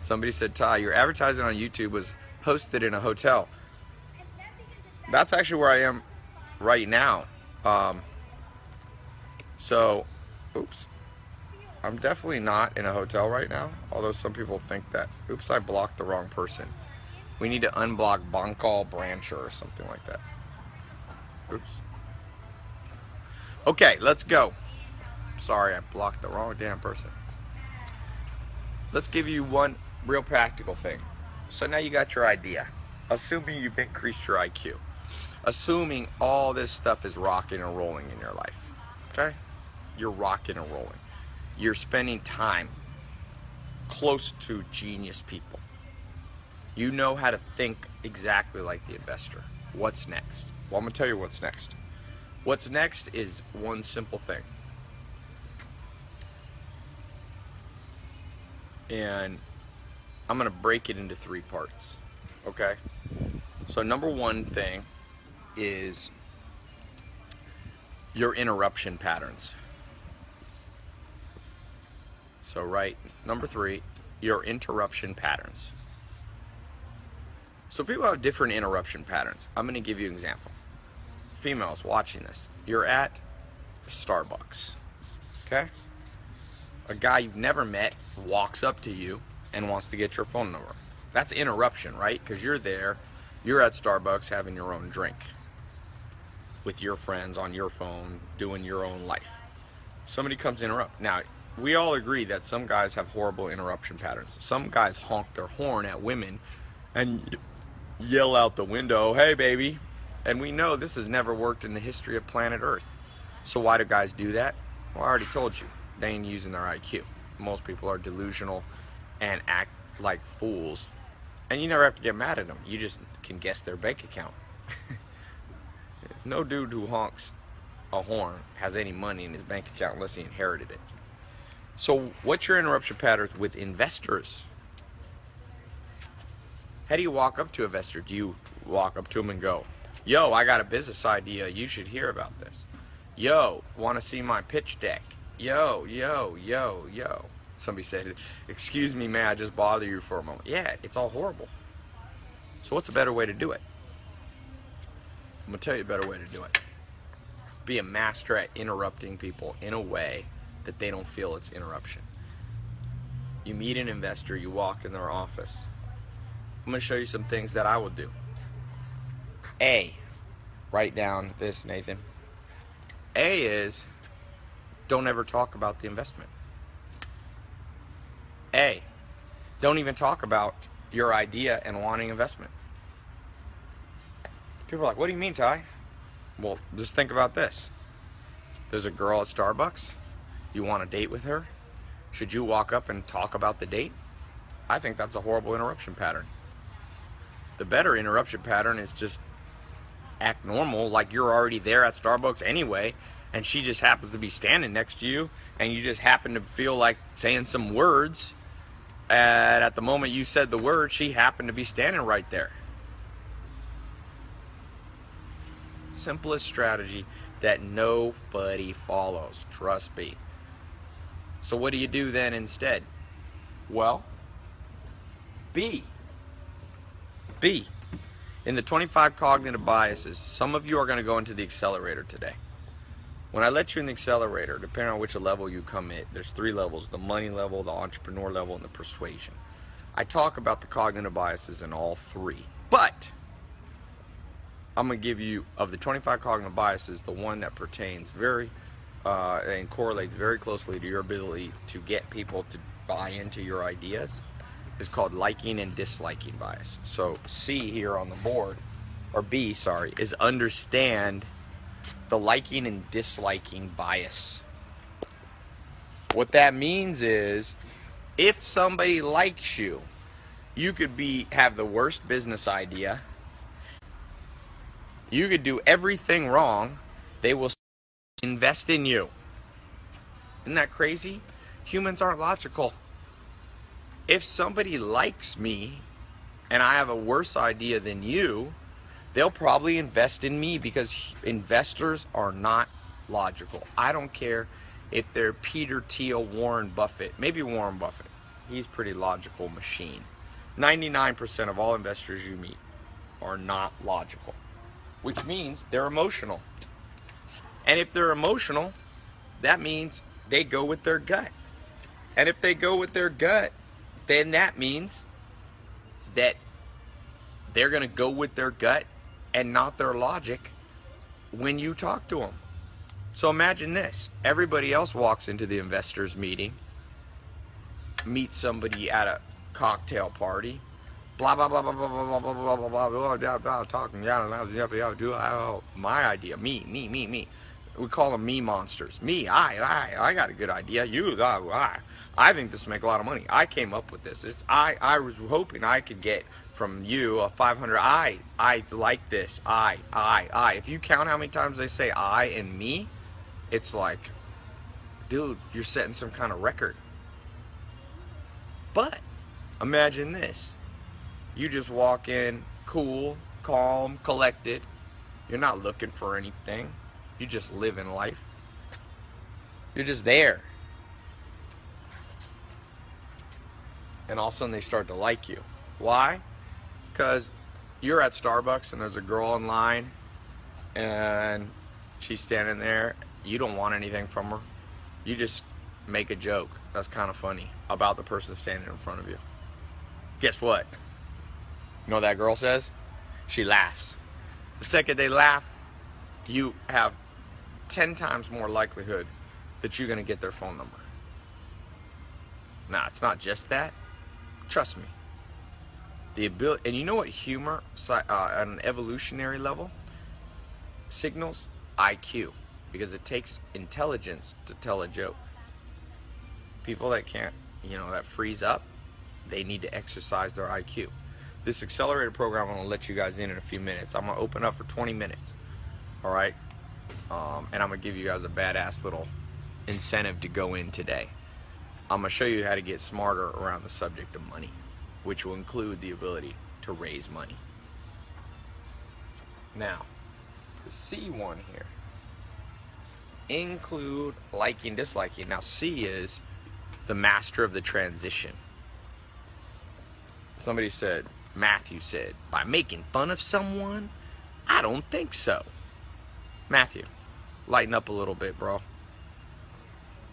Somebody said, Ty, your advertising on YouTube was hosted in a hotel. That's actually where I am right now. Oops. I'm definitely not in a hotel right now, although some people think that. Oops, I blocked the wrong person. We need to unblock Bonkall Brancher or something like that. Oops. Okay, let's go. Sorry, I blocked the wrong damn person. Let's give you one real practical thing. So now you got your idea. Assuming you've increased your IQ. Assuming all this stuff is rocking and rolling in your life. Okay? You're rocking and rolling. You're spending time close to genius people. You know how to think exactly like the investor. What's next? Well, I'm going to tell you what's next. What's next is one simple thing. And I'm going to break it into three parts, okay? So number one thing is your interruption patterns. So right, number three, your interruption patterns. So people have different interruption patterns. I'm gonna give you an example. Females watching this, you're at Starbucks, okay? A guy you've never met walks up to you and wants to get your phone number. That's interruption, right? Because you're there, you're at Starbucks having your own drink with your friends on your phone, doing your own life. Somebody comes to interrupt. Now, we all agree that some guys have horrible interruption patterns. Some guys honk their horn at women and yell out the window, "Hey, baby." And we know this has never worked in the history of planet Earth. So why do guys do that? Well, I already told you. They ain't using their IQ. Most people are delusional and act like fools. And you never have to get mad at them. You just can guess their bank account. No dude who honks a horn has any money in his bank account unless he inherited it. So what's your interruption patterns with investors? How do you walk up to an investor? Do you walk up to them and go, "Yo, I got a business idea. You should hear about this. Yo, want to see my pitch deck? Yo, yo, yo, yo." Somebody said, "Excuse me, may I just bother you for a moment?" Yeah, it's all horrible. So what's a better way to do it? I'm going to tell you a better way to do it. Be a master at interrupting people in a way that they don't feel it's interruption. You meet an investor, you walk in their office. I'm going to show you some things that I will do. A, write down this, Nathan. A is, don't ever talk about the investment. A, don't even talk about your idea and wanting investment. People are like, "What do you mean, Ty?" Well, just think about this. There's a girl at Starbucks. You want a date with her. Should you walk up and talk about the date? I think that's a horrible interruption pattern. The better interruption pattern is just act normal, like you're already there at Starbucks anyway, and she just happens to be standing next to you, and you just happen to feel like saying some words, and at the moment you said the word, she happened to be standing right there. Simplest strategy that nobody follows, trust me. So what do you do then instead? Well, B. In the 25 cognitive biases, some of you are going to go into the accelerator today. When I let you in the accelerator, depending on which level you come in, there's three levels: the money level, the entrepreneur level, and the persuasion. I talk about the cognitive biases in all three, but I'm going to give you, of the 25 cognitive biases, the one that pertains very and correlates very closely to your ability to get people to buy into your ideas is called liking and disliking bias. So C here on the board, or B, sorry, is understand the liking and disliking bias. What that means is, if somebody likes you, you could have the worst business idea, you could do everything wrong, they will invest in you. Isn't that crazy? Humans aren't logical. If somebody likes me and I have a worse idea than you, they'll probably invest in me, because investors are not logical. I don't care if they're Peter Thiel, Warren Buffett. Maybe Warren Buffett. He's a pretty logical machine. 99% of all investors you meet are not logical, which means they're emotional. And if they're emotional, that means they go with their gut. And if they go with their gut, then that means that they're going to go with their gut and not their logic when you talk to them. So imagine this. Everybody else walks into the investors meeting, meets somebody at a cocktail party, blah, blah, blah, blah, blah, blah, blah, blah, blah, blah, blah, blah, blah, talking, my idea, me. We call them me monsters. Me, I got a good idea. You, I think this will make a lot of money. I came up with this. I was hoping I could get from you a 500. I like this. I. If you count how many times they say I and me, it's like, dude, you're setting some kind of record. But imagine this. You just walk in, cool, calm, collected. You're not looking for anything. You're just living life. You're just there. And all of a sudden they start to like you. Why? Because you're at Starbucks and there's a girl in line and she's standing there. You don't want anything from her. You just make a joke that's kind of funny about the person standing in front of you. Guess what? You know what that girl says? She laughs. The second they laugh, you have 10 times more likelihood that you're going to get their phone number. Nah, it's not just that. Trust me. The ability, and you know what humor, on an evolutionary level, signals IQ, because it takes intelligence to tell a joke. People that can't, that freeze up, they need to exercise their IQ. This accelerator program, I'm going to let you guys in a few minutes. I'm going to open up for 20 minutes, all right? And I'm going to give you guys a badass little incentive to go in today. I'm going to show you how to get smarter around the subject of money, which will include the ability to raise money. Now, the C one here, include liking, disliking. Now C is the master of the transition. Somebody said, Matthew said, by making fun of someone? I don't think so. Matthew, lighten up a little bit, bro.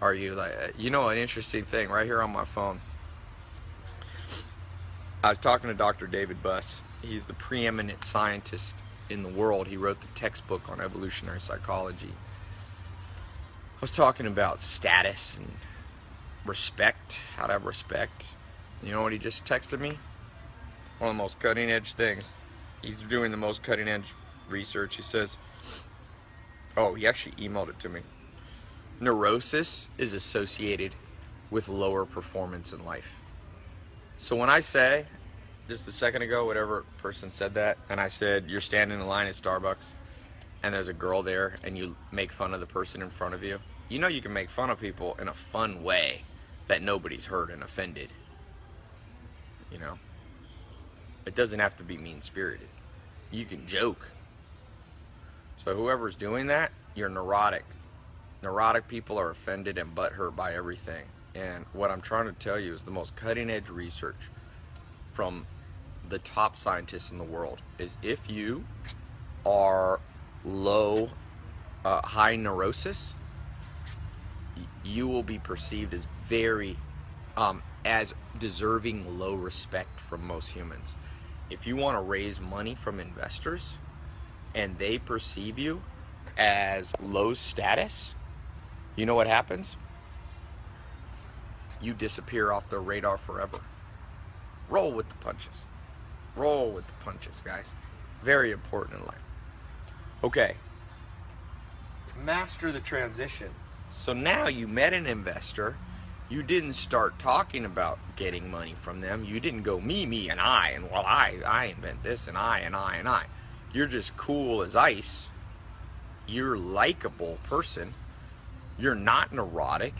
Are you like, an interesting thing right here on my phone. I was talking to Dr. David Buss. He's the preeminent scientist in the world. He wrote the textbook on evolutionary psychology. I was talking about status and respect, how to have respect. You know what he just texted me? One of the most cutting edge things. He's doing the most cutting edge research. He says, oh, he actually emailed it to me. Neurosis is associated with lower performance in life. So when I say, just a second ago, whatever person said that, and I said, you're standing in line at Starbucks, and there's a girl there, and you make fun of the person in front of you, you can make fun of people in a fun way that nobody's hurt and offended. It doesn't have to be mean-spirited. You can joke. So whoever's doing that, you're neurotic. Neurotic people are offended and butthurt by everything. And what I'm trying to tell you is the most cutting-edge research from the top scientists in the world is if you are high neurosis, you will be perceived as very, as deserving low respect from most humans. If you want to raise money from investors and they perceive you as low status, you know what happens? You disappear off their radar forever. Roll with the punches. Roll with the punches, guys. Very important in life. Okay. Master the transition. So now you met an investor. You didn't start talking about getting money from them. You didn't go me, and I, and well, I invent this, and I. You're just cool as ice. You're a likable person. You're not neurotic.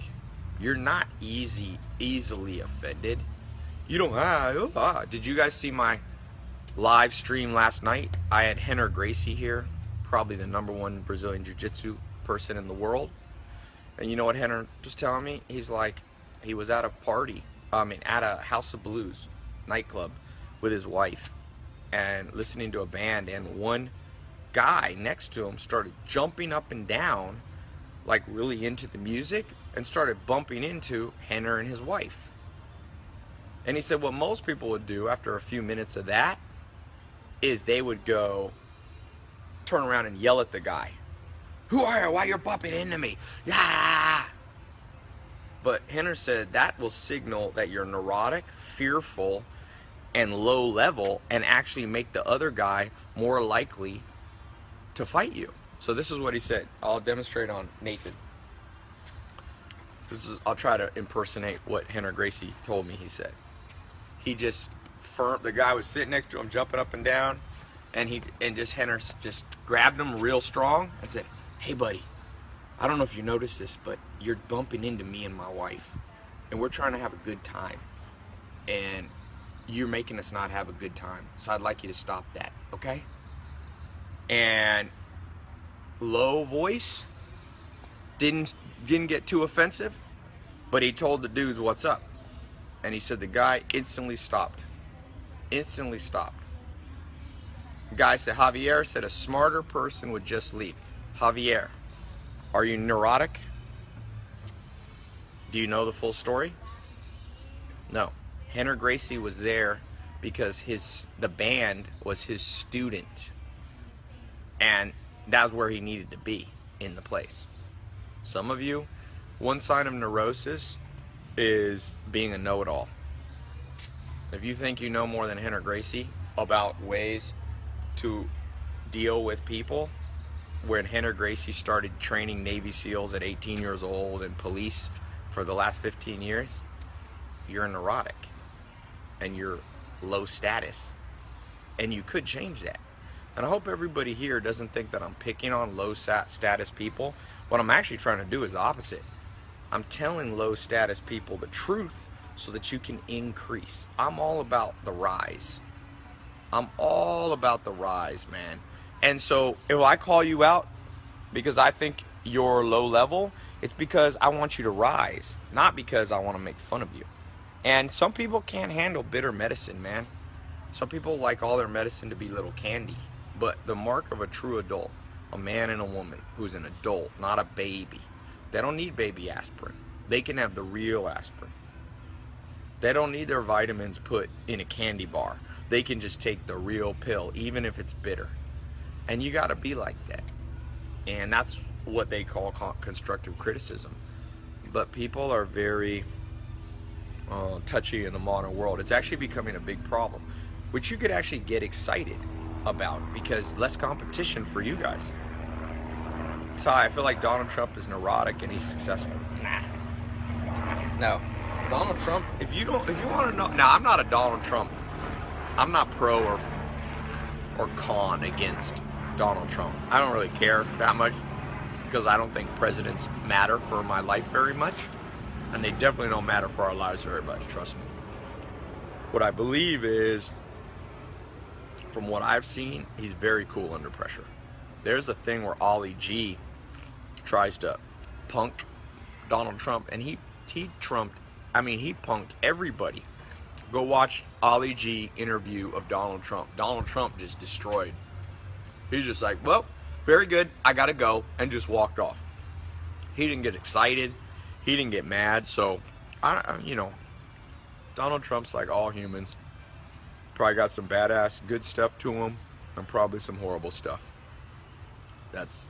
You're not easily offended. You don't, Did you guys see my live stream last night? I had Rener Gracie here, probably the #1 Brazilian Jiu-Jitsu person in the world. And you know what Rener was telling me? He's like, he was at a party, at a House of Blues nightclub with his wife and listening to a band, and one guy next to him started jumping up and down, like really into the music, and started bumping into Rener and his wife. And he said what most people would do after a few minutes of that is they would go turn around and yell at the guy. Who are you? Why you're bumping into me? Yeah. But Rener said that will signal that you're neurotic, fearful, and low level, and actually make the other guy more likely to fight you. So this is what he said. I'll demonstrate on Nathan. I'll try to impersonate what Rener Gracie told me he said. He just the guy was sitting next to him, jumping up and down, and Rener just grabbed him real strong and said, hey buddy, I don't know if you noticed this, but you're bumping into me and my wife, and we're trying to have a good time, and you're making us not have a good time, so I'd like you to stop that, okay? and low voice, didn't get too offensive, but he told the dudes what's up, and he said the guy instantly stopped. The guy said, Javier said a smarter person would just leave. Javier, are you neurotic? Do you know the full story? No. Rener Gracie was there because the band was his student, and that's where he needed to be, in the place. Some of you, one sign of neurosis is being a know-it-all. If you think you know more than Rener Gracie about ways to deal with people, when Rener Gracie started training Navy SEALs at 18 years old and police for the last 15 years, you're neurotic and you're low status, and you could change that. And I hope everybody here doesn't think that I'm picking on low status people. What I'm actually trying to do is the opposite. I'm telling low status people the truth so that you can increase. I'm all about the rise. I'm all about the rise, man. And so if I call you out because I think you're low level, it's because I want you to rise, not because I want to make fun of you. And some people can't handle bitter medicine, man. Some people like all their medicine to be little candy. But the mark of a true adult, a man and a woman who's an adult, not a baby, they don't need baby aspirin. They can have the real aspirin. They don't need their vitamins put in a candy bar. They can just take the real pill, even if it's bitter. And you gotta be like that. And that's what they call constructive criticism. But people are very touchy in the modern world. It's actually becoming a big problem, which you could actually get excited about because less competition for you guys. Ty, I feel like Donald Trump is neurotic and he's successful. Nah. No. Donald Trump, if you want to know, now I'm not a Donald Trump. I'm not pro or con against Donald Trump. I don't really care that much because I don't think presidents matter for my life very much. And they definitely don't matter for our lives very much, trust me. What I believe is, from what I've seen, he's very cool under pressure. There's a thing where Ali G tries to punk Donald Trump, and he punked everybody. Go watch Ali G interview of Donald Trump. Donald Trump just destroyed. He's just like, well, very good, I gotta go, and just walked off. He didn't get excited. He didn't get mad. So, Donald Trump's like all humans. Probably got some badass good stuff to him and probably some horrible stuff. That's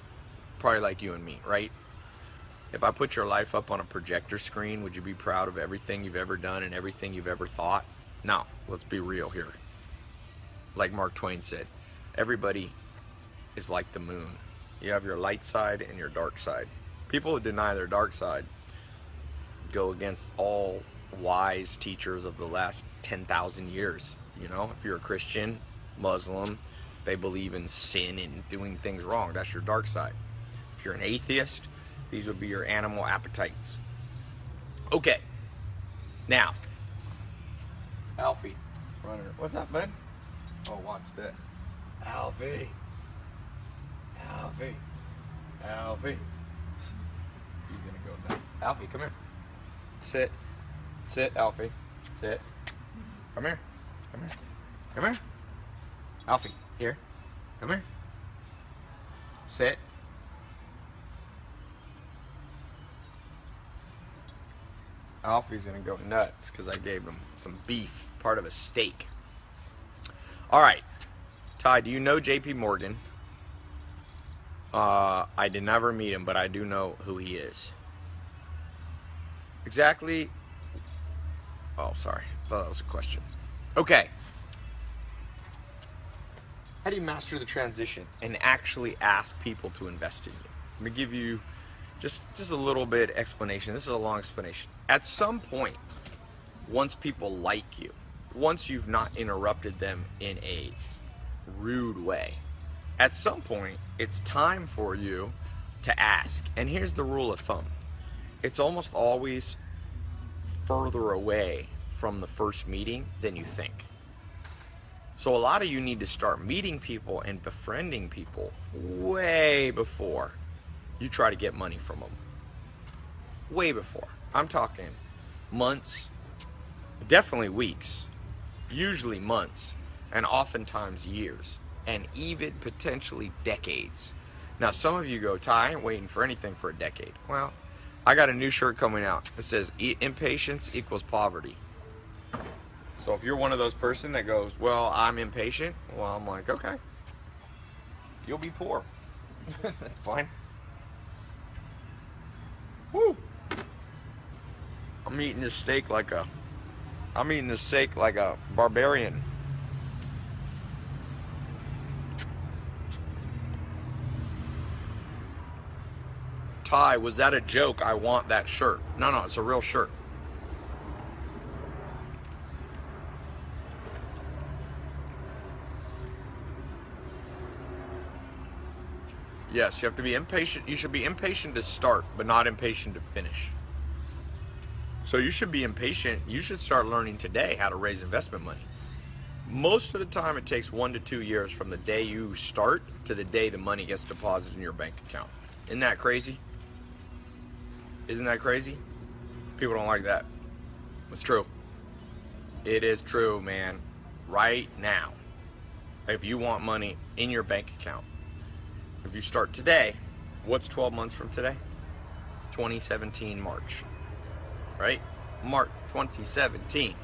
probably like you and me, right? If I put your life up on a projector screen, would you be proud of everything you've ever done and everything you've ever thought? No, let's be real here. Like Mark Twain said, everybody is like the moon. You have your light side and your dark side. People who deny their dark side go against all wise teachers of the last 10,000 years. You know, if you're a Christian, Muslim, they believe in sin and doing things wrong. That's your dark side. If you're an atheist, these would be your animal appetites. Okay. Now, Alfie, runner. What's up, bud? Oh, watch this. Alfie. Alfie. Alfie. He's going to go nuts. Alfie, come here. Sit. Sit, Alfie. Sit. Come here. Come here. Come here. Alfie, here. Come here. Sit. Alfie's going to go nuts because I gave him some beef, part of a steak. All right. Ty, do you know JP Morgan? I did never meet him, but I do know who he is. Exactly. Oh, sorry. I thought that was a question. Okay. How do you master the transition and actually ask people to invest in you? Let me give you just a little bit explanation. This is a long explanation. At some point, once people like you, once you've not interrupted them in a rude way, at some point, it's time for you to ask. And here's the rule of thumb. It's almost always further away from the first meeting than you think. So a lot of you need to start meeting people and befriending people way before you try to get money from them. Way before. I'm talking months, definitely weeks, usually months, and oftentimes years, and even potentially decades. Now some of you go, "Ty, I ain't waiting for anything for a decade." Well, I got a new shirt coming out. It says, "Impatience equals poverty." So if you're one of those person that goes, "Well, I'm impatient," well, I'm like, okay, you'll be poor. That's fine. Woo! I'm eating this steak like a barbarian. "Ty, was that a joke? I want that shirt." No, no, it's a real shirt. Yes, you have to be impatient. You should be impatient to start, but not impatient to finish. So you should be impatient. You should start learning today how to raise investment money. Most of the time it takes 1 to 2 years from the day you start to the day the money gets deposited in your bank account. Isn't that crazy? Isn't that crazy? People don't like that. It's true. It is true, man. Right now, if you want money in your bank account, if you start today, what's 12 months from today? 2017 March, right? March 2017.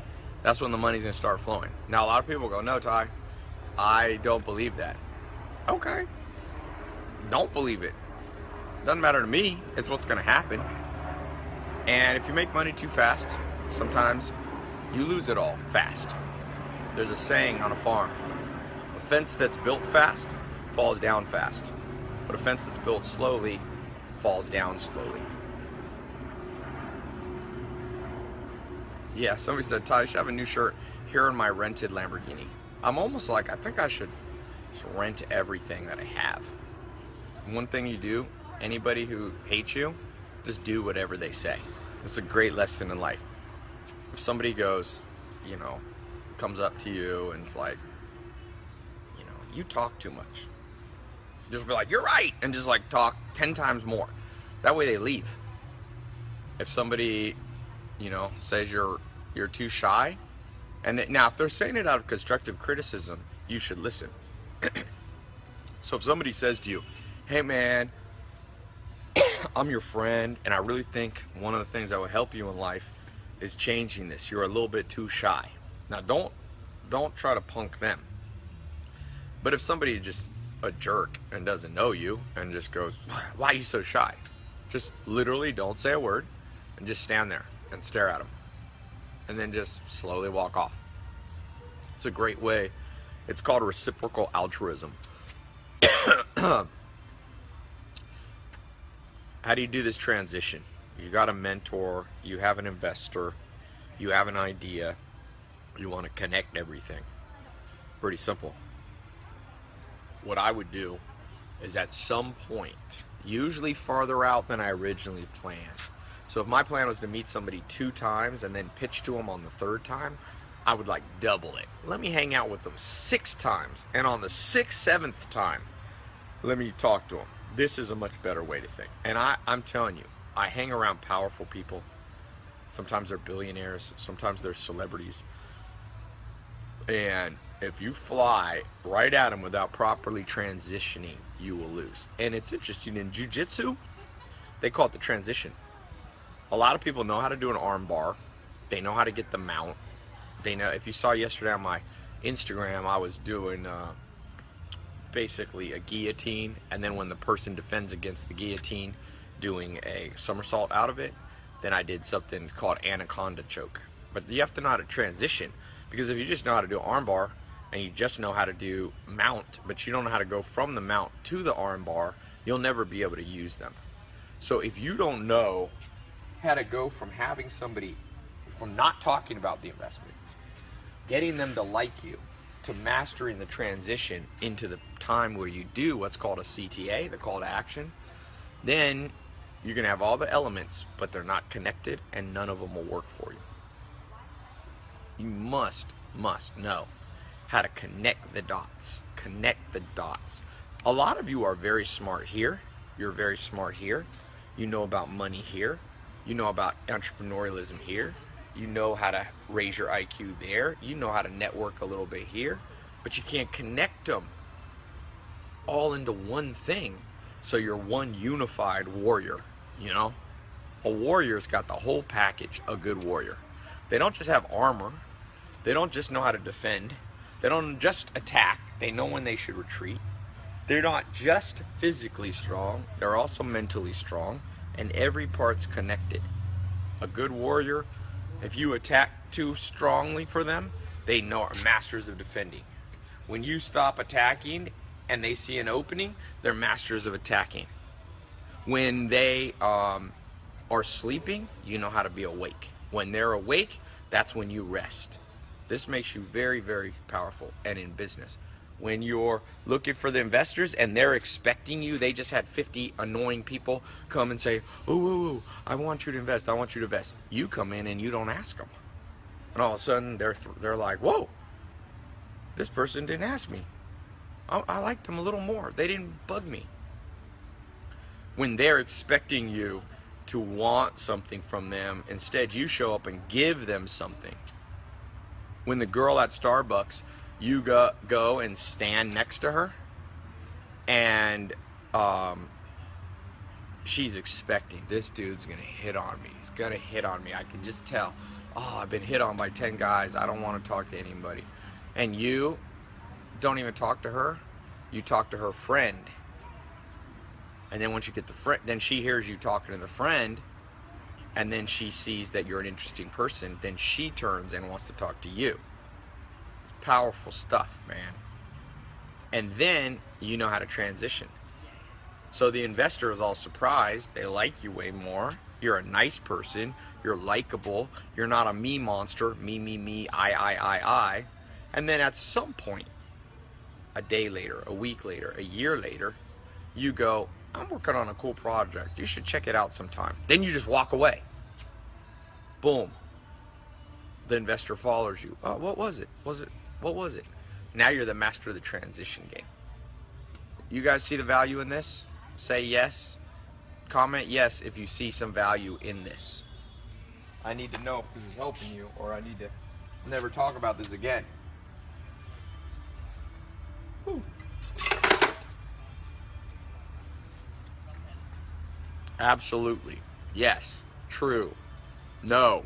That's when the money's gonna start flowing. Now, a lot of people go, "No, Ty, I don't believe that." Okay, don't believe it. Doesn't matter to me, it's what's gonna happen. And if you make money too fast, sometimes you lose it all fast. There's a saying on a farm, a fence that's built fast falls down fast. But a fence that's built slowly falls down slowly. Yeah, somebody said, "Ty, you should have a new shirt. Here in my rented Lamborghini." I'm almost like, I think I should just rent everything that I have. One thing you do, anybody who hates you, just do whatever they say. It's a great lesson in life. If somebody goes, you know, comes up to you and it's like, you know, "You talk too much," just be like, "You're right," and just like talk 10 times more. That way they leave. If somebody, you know, says you're too shy, and now if they're saying it out of constructive criticism, you should listen. So if somebody says to you, "Hey man, I'm your friend, and I really think one of the things that will help you in life is changing this. You're a little bit too shy." Now don't try to punk them. But if somebody just a jerk and doesn't know you and just goes, "Why are you so shy?" just literally don't say a word and just stand there and stare at them and then just slowly walk off. It's a great way. It's called reciprocal altruism. How do you do this transition? You got a mentor, you have an investor, you have an idea, you want to connect everything. Pretty simple. What I would do is at some point, usually farther out than I originally planned. So if my plan was to meet somebody 2 times and then pitch to them on the 3rd time, I would like double it. Let me hang out with them 6 times, and on the 6th, 7th time, let me talk to them. This is a much better way to think. And I'm telling you, I hang around powerful people. Sometimes they're billionaires, sometimes they're celebrities. And if you fly right at them without properly transitioning, you will lose. And it's interesting, in jiu-jitsu, they call it the transition. A lot of people know how to do an arm bar. They know how to get the mount. They know, if you saw yesterday on my Instagram, I was doing basically a guillotine, and then when the person defends against the guillotine, doing a somersault out of it. Then I did something called anaconda choke. But you have to know how to transition, because if you just know how to do arm bar, and you just know how to do mount, but you don't know how to go from the mount to the arm bar, you'll never be able to use them. So if you don't know how to go from having somebody, from not talking about the investment, getting them to like you, to mastering the transition into the time where you do what's called a CTA, the call to action, then you're gonna have all the elements, but they're not connected and none of them will work for you. You must know how to connect the dots. Connect the dots. A lot of you are very smart here. You're very smart here. You know about money here. You know about entrepreneurialism here. You know how to raise your IQ there. You know how to network a little bit here. But you can't connect them all into one thing. So you're one unified warrior, you know? A warrior's got the whole package, a good warrior. They don't just have armor. They don't just know how to defend. They don't just attack. They know when they should retreat. They're not just physically strong. They're also mentally strong. And every part's connected. A good warrior, if you attack too strongly for them, they know are masters of defending. When you stop attacking and they see an opening, they're masters of attacking. When they are sleeping, you know how to be awake. When they're awake, that's when you rest. This makes you very, very powerful and in business. When you're looking for the investors and they're expecting you, they just had 50 annoying people come and say, oh, I want you to invest, I want you to invest. You come in and you don't ask them. And all of a sudden, they're like, whoa, this person didn't ask me. I liked them a little more. They didn't bug me. When they're expecting you to want something from them, instead you show up and give them something. When the girl at Starbucks, you go and stand next to her and she's expecting, this dude's gonna hit on me. He's gonna hit on me. I can just tell. Oh, I've been hit on by 10 guys. I don't want to talk to anybody. And you don't even talk to her. You talk to her friend. And then once you get the friend, then she hears you talking to the friend. And then she sees that you're an interesting person. Then she turns and wants to talk to you. It's powerful stuff, man. And then you know how to transition. So the investor is all surprised. They like you way more. You're a nice person. You're likable. You're not a me monster. Me, I. And then at some point, a day later, a week later, a year later, you go, I'm working on a cool project. You should check it out sometime. Then you just walk away. Boom. The investor follows you. Oh, what was it? What was it? Now you're the master of the transition game. You guys see the value in this? Say yes. Comment yes if you see some value in this. I need to know if this is helping you, or I need to never talk about this again. Whew. Absolutely. Yes. True. No.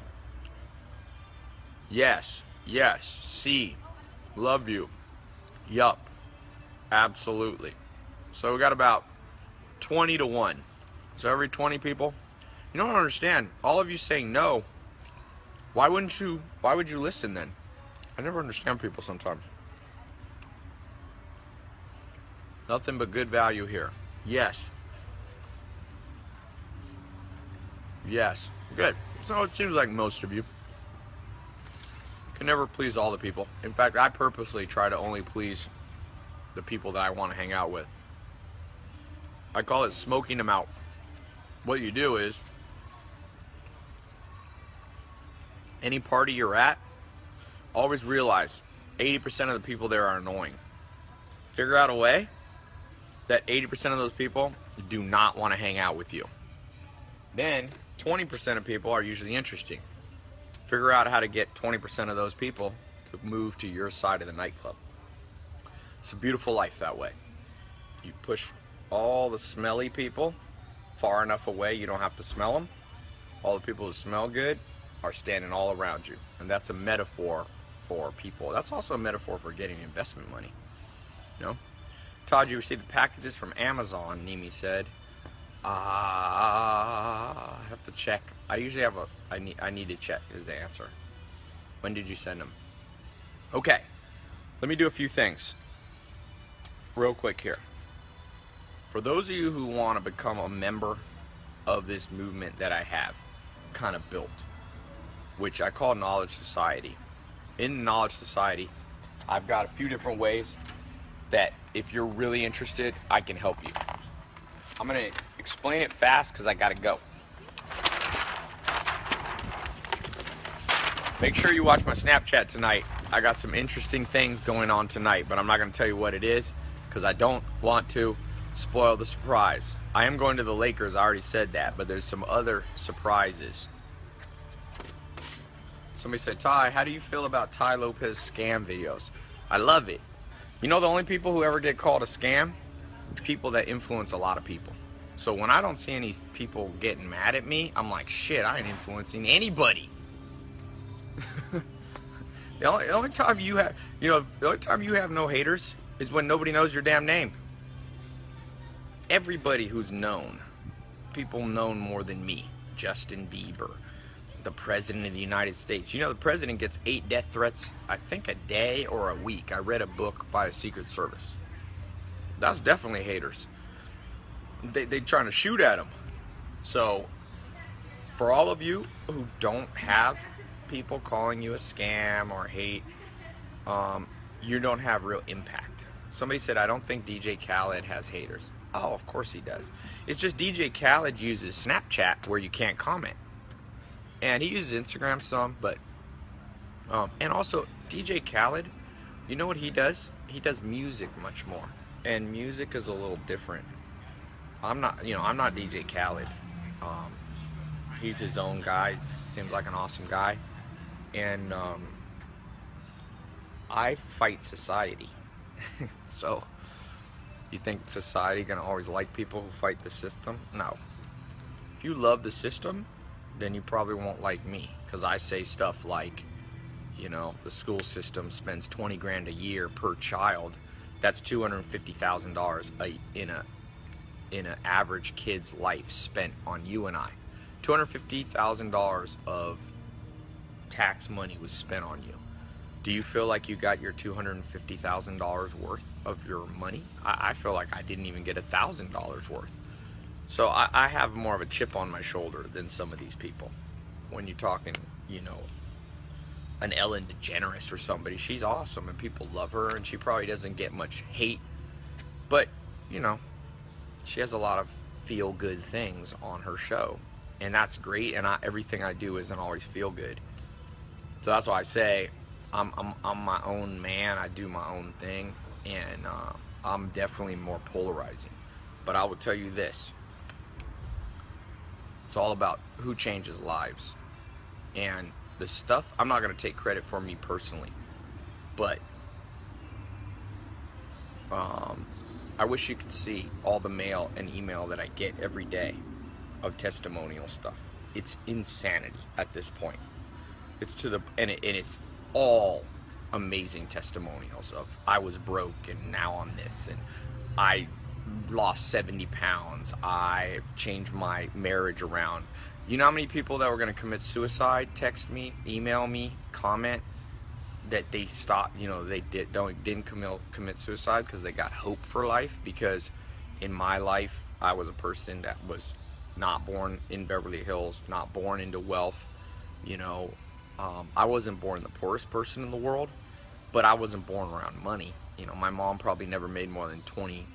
Yes. Yes. See. Love you. Yup. Absolutely. So we got about 20 to 1. So every 20 people, you don't understand. All of you saying no, why would you listen then? I never understand people sometimes. Nothing but good value here. Yes. Yes. Good. So it seems like most of you can never please all the people. In fact, I purposely try to only please the people that I want to hang out with. I call it smoking them out. What you do is, any party you're at, always realize 80% of the people there are annoying. Figure out a way that 80% of those people do not want to hang out with you. Then 20% of people are usually interesting. Figure out how to get 20% of those people to move to your side of the nightclub. It's a beautiful life that way. You push all the smelly people far enough away you don't have to smell them. All the people who smell good are standing all around you. And that's a metaphor for people. That's also a metaphor for getting investment money. You know? Todd, you received the packages from Amazon, Nimi said. I have to check. I usually have a, I need to check is the answer. When did you send them? Okay, let me do a few things real quick here. For those of you who want to become a member of this movement that I have kind of built, which I call Knowledge Society. In Knowledge Society, I've got a few different ways that if you're really interested, I can help you. I'm gonna explain it fast because I gotta go. Make sure you watch my Snapchat tonight. I got some interesting things going on tonight, but I'm not going to tell you what it is because I don't want to spoil the surprise. I am going to the Lakers. I already said that, but there's some other surprises. Somebody said, "Ty, how do you feel about Tai Lopez scam videos?" I love it. You know, the only people who ever get called a scam, people that influence a lot of people. So when I don't see any people getting mad at me, I'm like, shit, I ain't influencing anybody. The only time you have, you know, the only time you have no haters is when nobody knows your damn name. Everybody who's known, people known more than me, Justin Bieber, the President of the United States. You know, the President gets 8 death threats, I think, a day or a week. I read a book by a Secret Service. That's definitely haters. They're trying to shoot at him. So, for all of you who don't have people calling you a scam or hate, you don't have real impact. Somebody said, I don't think DJ Khaled has haters. Oh, of course he does. It's just DJ Khaled uses Snapchat where you can't comment. And he uses Instagram some, but... and also, DJ Khaled, you know what he does? He does music much more. And music is a little different. I'm not DJ Khaled. He's his own guy. Seems like an awesome guy. And I fight society. So, you think society gonna always like people who fight the system? No. If you love the system, then you probably won't like me, because I say stuff like, you know, the school system spends 20 grand a year per child. That's $250,000 in an average kid's life spent on you and I. $250,000 of tax money was spent on you. Do you feel like you got your $250,000 worth of your money? I feel like I didn't even get $1,000 worth. So I have more of a chip on my shoulder than some of these people. When you're talking, you know, an Ellen DeGeneres or somebody, she's awesome and people love her and she probably doesn't get much hate. But, you know, she has a lot of feel-good things on her show. And that's great, and everything I do isn't always feel-good. So that's why I say I'm my own man. I do my own thing, and I'm definitely more polarizing. But I will tell you this. It's all about who changes lives. And the stuff, I'm not going to take credit for me personally, but I wish you could see all the mail and email that I get every day of testimonial stuff. It's insanity at this point. It's to the and it's all amazing testimonials of I was broke and now I'm this, and I lost 70 pounds. I changed my marriage around. You know how many people that were going to commit suicide text me, email me, comment that they stopped, you know, they didn't commit suicide because they got hope for life? Because in my life, I was a person that was not born in Beverly Hills, not born into wealth, you know. I wasn't born the poorest person in the world, but I wasn't born around money. You know, my mom probably never made more than 20,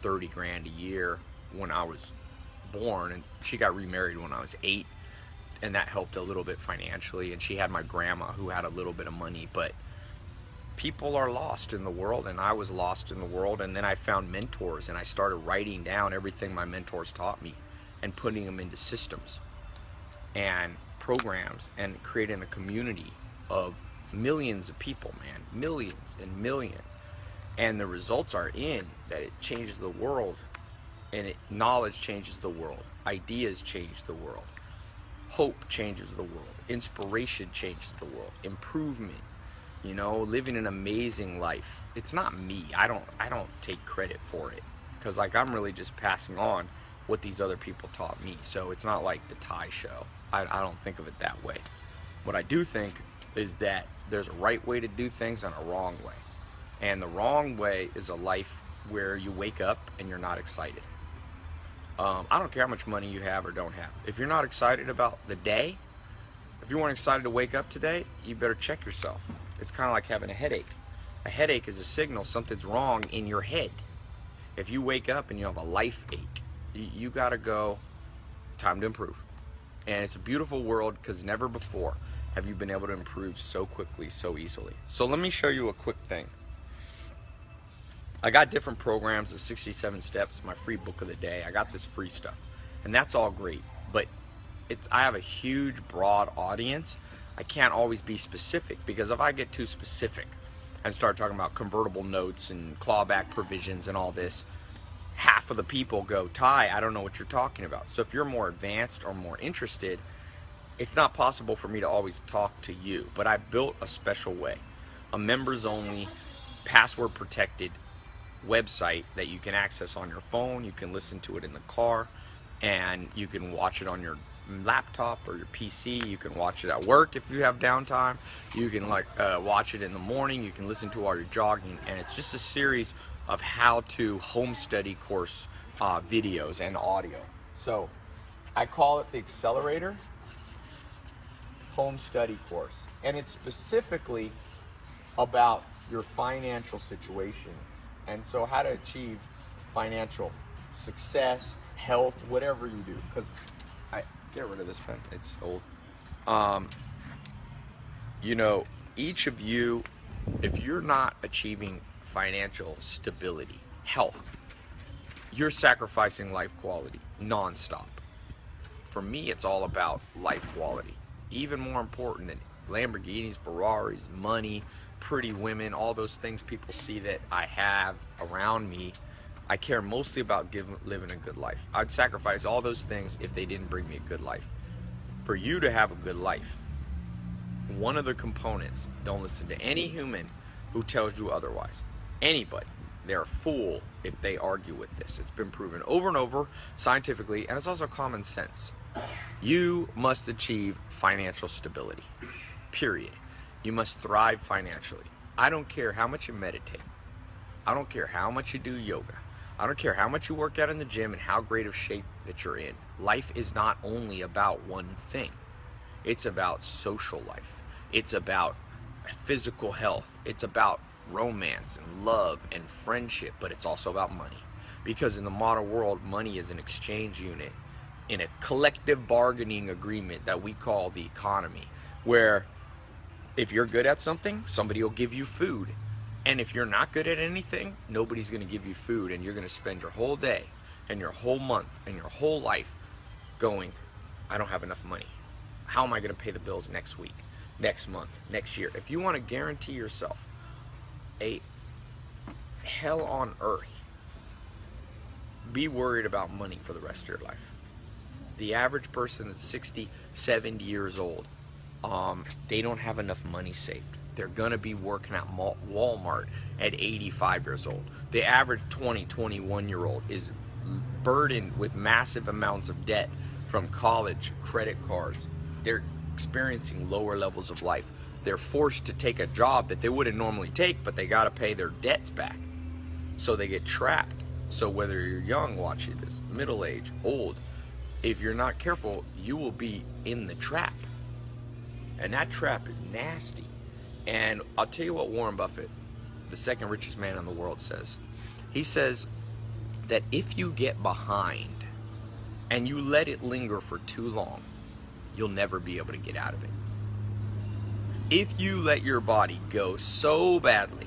30 grand a year when I was born, and she got remarried when I was 8, and that helped a little bit financially, and she had my grandma who had a little bit of money. But people are lost in the world, and I was lost in the world, and then I found mentors, and I started writing down everything my mentors taught me and putting them into systems and programs and creating a community of millions of people, man, millions and millions. And the results are in that it changes the world, and knowledge changes the world, ideas change the world, hope changes the world, inspiration changes the world, improvement, you know, living an amazing life. It's not me. I don't take credit for it, because like I'm really just passing on what these other people taught me. So it's not like the Ty Show. I don't think of it that way. What I do think is that there's a right way to do things and a wrong way. And the wrong way is a life where you wake up and you're not excited. I don't care how much money you have or don't have. If you're not excited about the day, if you weren't excited to wake up today, you better check yourself. It's kind of like having a headache. A headache is a signal something's wrong in your head. If you wake up and you have a life ache, you got to go, time to improve. And it's a beautiful world because never before have you been able to improve so quickly, so easily? So let me show you a quick thing. I got different programs, the 67 Steps, my free book of the day. I got this free stuff, and that's all great, but I have a huge, broad audience. I can't always be specific, because if I get too specific and start talking about convertible notes and clawback provisions and all this, half of the people go, "Ty, I don't know what you're talking about." So if you're more advanced or more interested, it's not possible for me to always talk to you. But I built a special way, a members-only, password-protected website that you can access on your phone, you can listen to it in the car, and you can watch it on your laptop or your PC. You can watch it at work if you have downtime. You can watch it in the morning. You can listen to it while you're jogging, and it's just a series of how-to home study course videos and audio. So I call it the Accelerator Home Study Course, and it's specifically about your financial situation, and so how to achieve financial success, health, whatever you do. Because I get rid of this pen; it's old. You know, each of you, if you're not achieving financial stability, health, you're sacrificing life quality nonstop. For me, it's all about life quality. Even more important than Lamborghinis, Ferraris, money, pretty women, all those things people see that I have around me, I care mostly about living a good life. I'd sacrifice all those things if they didn't bring me a good life. For you to have a good life, one of the components, don't listen to any human who tells you otherwise. Anybody. They're a fool if they argue with this. It's been proven over and over scientifically, and it's also common sense. You must achieve financial stability, period. You must thrive financially. I don't care how much you meditate. I don't care how much you do yoga. I don't care how much you work out in the gym and how great of shape that you're in. Life is not only about one thing. It's about social life. It's about physical health. It's about romance and love and friendship, but it's also about money. Because in the modern world, money is an exchange unit in a collective bargaining agreement that we call the economy, where if you're good at something, somebody will give you food. And if you're not good at anything, nobody's going to give you food, and you're going to spend your whole day and your whole month and your whole life going, "I don't have enough money. How am I going to pay the bills next week, next month, next year?" If you want to guarantee yourself a hell on earth, be worried about money for the rest of your life. The average person that's 60, 70 years old, they don't have enough money saved. They're going to be working at Walmart at 85 years old. The average 20, 21-year-old is burdened with massive amounts of debt from college, credit cards. They're experiencing lower levels of life. They're forced to take a job that they wouldn't normally take, but they got to pay their debts back. So they get trapped. So whether you're young, watch it, middle age, old, if you're not careful, you will be in the trap. And that trap is nasty. And I'll tell you what Warren Buffett, the second richest man in the world, says. He says that if you get behind and you let it linger for too long, you'll never be able to get out of it. If you let your body go so badly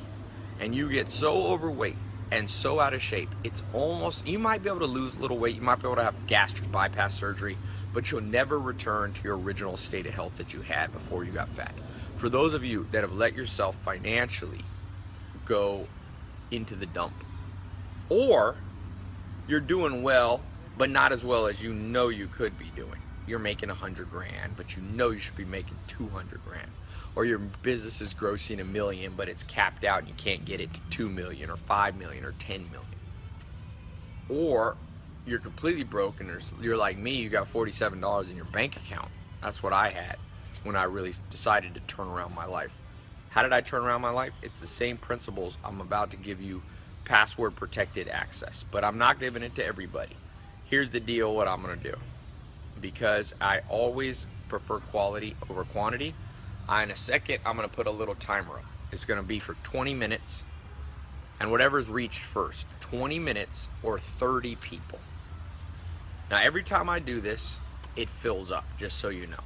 and you get so overweight and so out of shape, it's almost, you might be able to lose a little weight, you might be able to have gastric bypass surgery, but you'll never return to your original state of health that you had before you got fat. For those of you that have let yourself financially go into the dump, or you're doing well, but not as well as you know you could be doing. You're making 100 grand, but you know you should be making 200 grand. Or your business is grossing $1 million, but it's capped out and you can't get it to 2 million or 5 million or 10 million. Or you're completely broken, or you're like me, you got $47 in your bank account. That's what I had when I really decided to turn around my life. How did I turn around my life? It's the same principles. I'm about to give you password protected access, but I'm not giving it to everybody. Here's the deal, what I'm gonna do, because I always prefer quality over quantity. In a second, I'm gonna put a little timer up. It's gonna be for 20 minutes, and whatever's reached first, 20 minutes or 30 people. Now, every time I do this, it fills up, just so you know.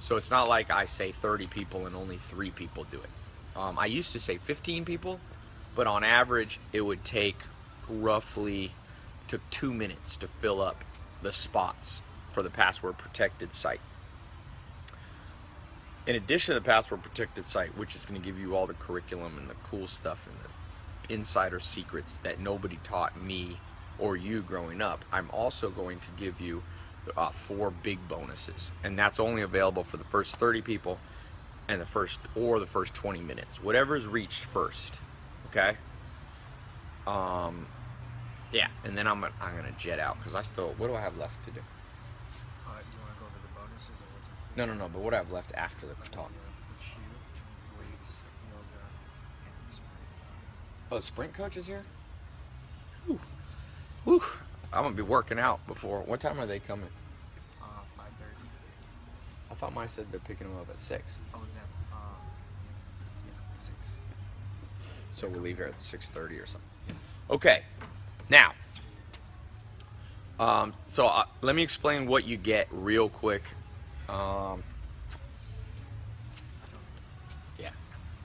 So it's not like I say 30 people and only 3 people do it. I used to say 15 people, but on average it would take roughly, took 2 minutes to fill up the spots for the password protected site. In addition to the password protected site, which is going to give you all the curriculum and the cool stuff and the insider secrets that nobody taught me or you growing up, I'm also going to give you 4 big bonuses, and that's only available for the first 30 people and the first 20 minutes, whatever's reached first. Okay. Yeah, and then I'm gonna jet out because I still. What do I have left to do? You want to go over the bonuses or what's included? No. But what I have left after the talk? The shoe, weights, yoga, and sprint. Oh, the sprint coach is here. Whew. Whew. I'm gonna be working out before. What time are they coming? 5:30. I thought Mike said they're picking them up at 6. Oh, them. Yeah, 6. So we'll leave here at 6:30 or something. Okay. Now, so let me explain what you get real quick. Yeah.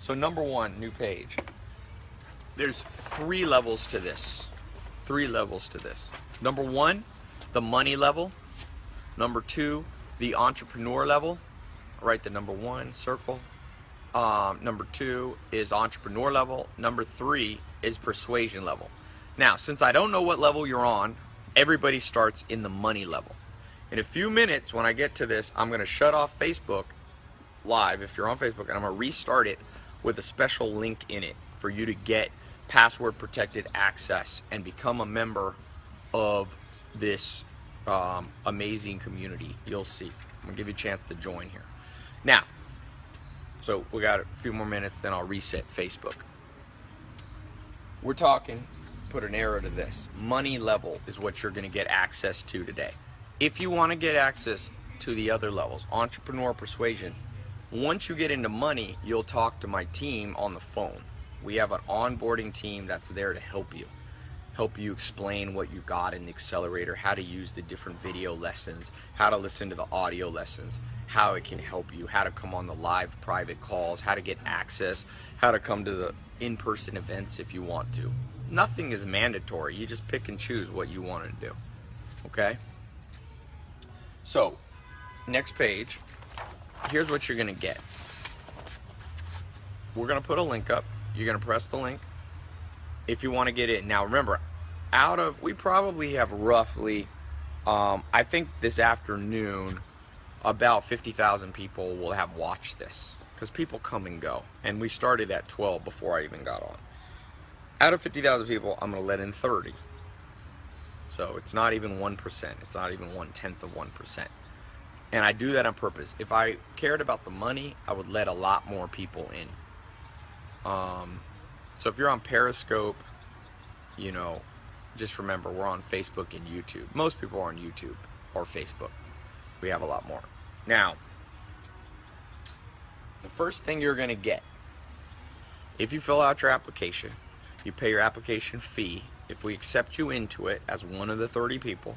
So number one, new page. There's 3 levels to this. 3 levels to this. Number one, the money level. Number two, the entrepreneur level. I'll write the number one circle. Number two is entrepreneur level. Number three is persuasion level. Now, since I don't know what level you're on, everybody starts in the money level. In a few minutes, when I get to this, I'm going to shut off Facebook Live, if you're on Facebook, and I'm going to restart it with a special link in it for you to get password protected access and become a member of this amazing community. You'll see. I'm going to give you a chance to join here. Now, so we got a few more minutes, then I'll reset Facebook. We're talking... Put an arrow to this. Money level is what you're going to get access to today. If you want to get access to the other levels, entrepreneur, persuasion, once you get into money, you'll talk to my team on the phone. We have an onboarding team that's there to help you explain what you got in the accelerator, how to use the different video lessons, how to listen to the audio lessons, how it can help you, how to come on the live private calls, how to get access, how to come to the in-person events if you want to. Nothing is mandatory. You just pick and choose what you want to do. Okay? So, next page. Here's what you're going to get. We're going to put a link up. You're going to press the link if you want to get in. Now, remember, we probably have roughly, I think this afternoon, about 50,000 people will have watched this because people come and go. And we started at 12 before I even got on. Out of 50,000 people, I'm going to let in 30. So it's not even 1%. It's not even 1/10 of 1%. And I do that on purpose. If I cared about the money, I would let a lot more people in. So if you're on Periscope, you know, just remember we're on Facebook and YouTube. Most people are on YouTube or Facebook. We have a lot more. Now, the first thing you're going to get, if you fill out your application, you pay your application fee. If we accept you into it as one of the 30 people,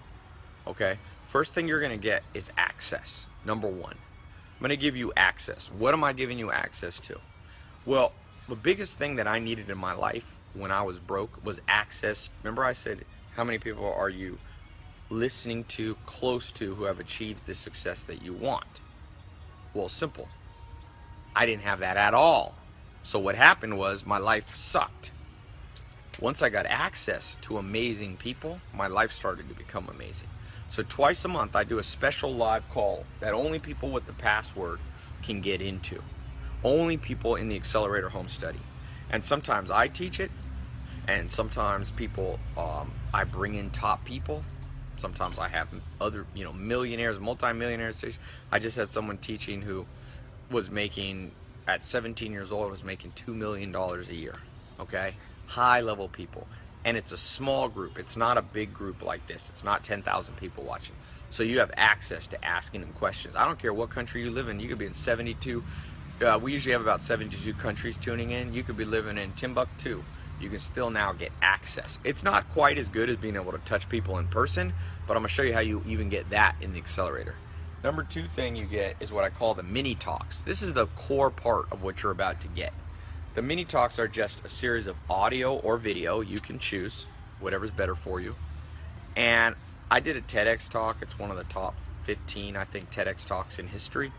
okay, first thing you're gonna get is access, number one. I'm gonna give you access. What am I giving you access to? Well, the biggest thing that I needed in my life when I was broke was access. Remember I said, how many people are you listening to, close to, who have achieved the success that you want? Well, simple. I didn't have that at all. So what happened was my life sucked. Once I got access to amazing people, my life started to become amazing. So twice a month, I do a special live call that only people with the password can get into. Only people in the Accelerator Home Study. And sometimes I teach it, and sometimes people, I bring in top people. Sometimes I have other, you know, millionaires, multimillionaires. I just had someone teaching who was making, at 17 years old, was making $2 million a year, okay? High-level people, and it's a small group. It's not a big group like this. It's not 10,000 people watching. So you have access to asking them questions. I don't care what country you live in. You could be in 72. We usually have about 72 countries tuning in. You could be living in Timbuktu. You can still now get access. It's not quite as good as being able to touch people in person, but I'm going to show you how you even get that in the accelerator. Number two thing you get is what I call the mini talks. This is the core part of what you're about to get. The mini talks are just a series of audio or video. You can choose whatever's better for you. And I did a TEDx talk. It's one of the top 15, I think, TEDx talks in history.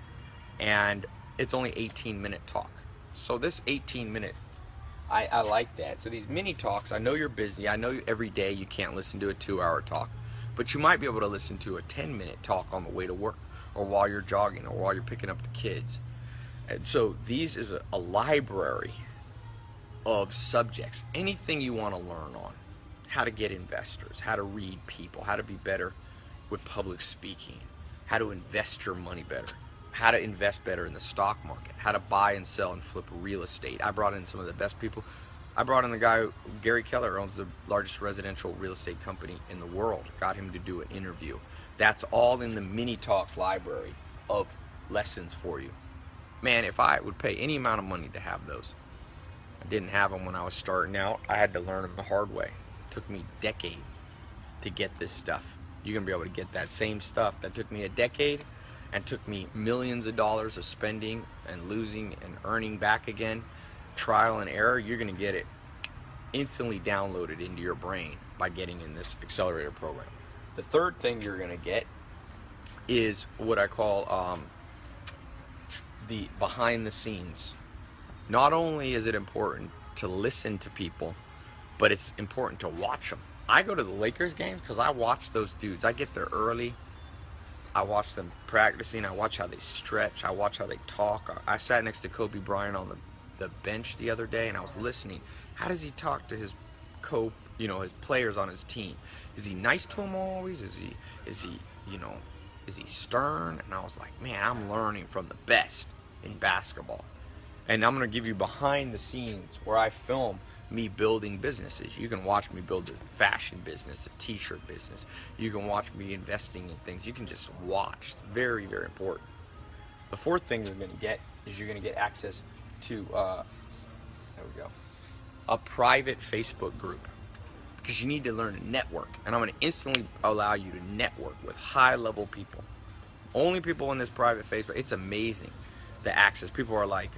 And it's only 18-minute talk. So this 18-minute, I like that. So these mini talks, I know you're busy. I know every day you can't listen to a 2-hour talk. But you might be able to listen to a 10-minute talk on the way to work, or while you're jogging, or while you're picking up the kids. And so these is a library of subjects, anything you want to learn on, how to get investors, how to read people, how to be better with public speaking, how to invest your money better, how to invest better in the stock market, how to buy and sell and flip real estate. I brought in some of the best people. I brought in the guy, Gary Keller, owns the largest residential real estate company in the world. Got him to do an interview. That's all in the mini talk library of lessons for you. Man, if I would pay any amount of money to have those. I didn't have them when I was starting out. I had to learn them the hard way. It took me a decade to get this stuff. You're going to be able to get that same stuff that took me a decade and took me millions of dollars of spending and losing and earning back again. Trial and error. You're going to get it instantly downloaded into your brain by getting in this accelerator program. The third thing you're going to get is what I call the behind the scenes. Not only is it important to listen to people, but it's important to watch them. I go to the Lakers games because I watch those dudes. I get there early. I watch them practicing. I watch how they stretch. I watch how they talk. I sat next to Kobe Bryant on the bench the other day, and I was listening. How does he talk to his his players on his team? Is he nice to them always? Is he stern? And I was like, man, I'm learning from the best in basketball. And I'm going to give you behind the scenes where I film me building businesses. You can watch me build a fashion business, a t-shirt business. You can watch me investing in things. You can just watch. It's very, very important. The fourth thing you're going to get is you're going to get access to a private Facebook group, because you need to learn to network, and I'm going to instantly allow you to network with high-level people. Only people in this private Facebook. It's amazing the access. People are like,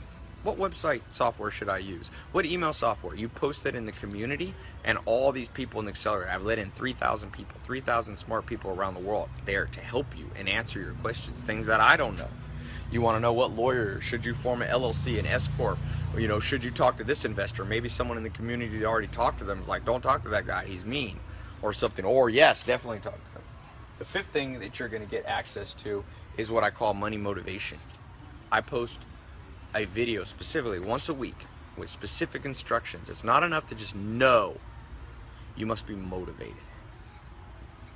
what website software should I use? What email software? You post that in the community, and all these people in the accelerator. I've let in 3,000 people, 3,000 smart people around the world there to help you and answer your questions, things that I don't know. You want to know what lawyer, should you form an LLC, an S-Corp, should you talk to this investor? Maybe someone in the community that already talked to them is like, don't talk to that guy, he's mean, or something, or yes, definitely talk to them. The fifth thing that you're going to get access to is what I call money motivation. I post a video specifically once a week with specific instructions. It's not enough to just know. You must be motivated.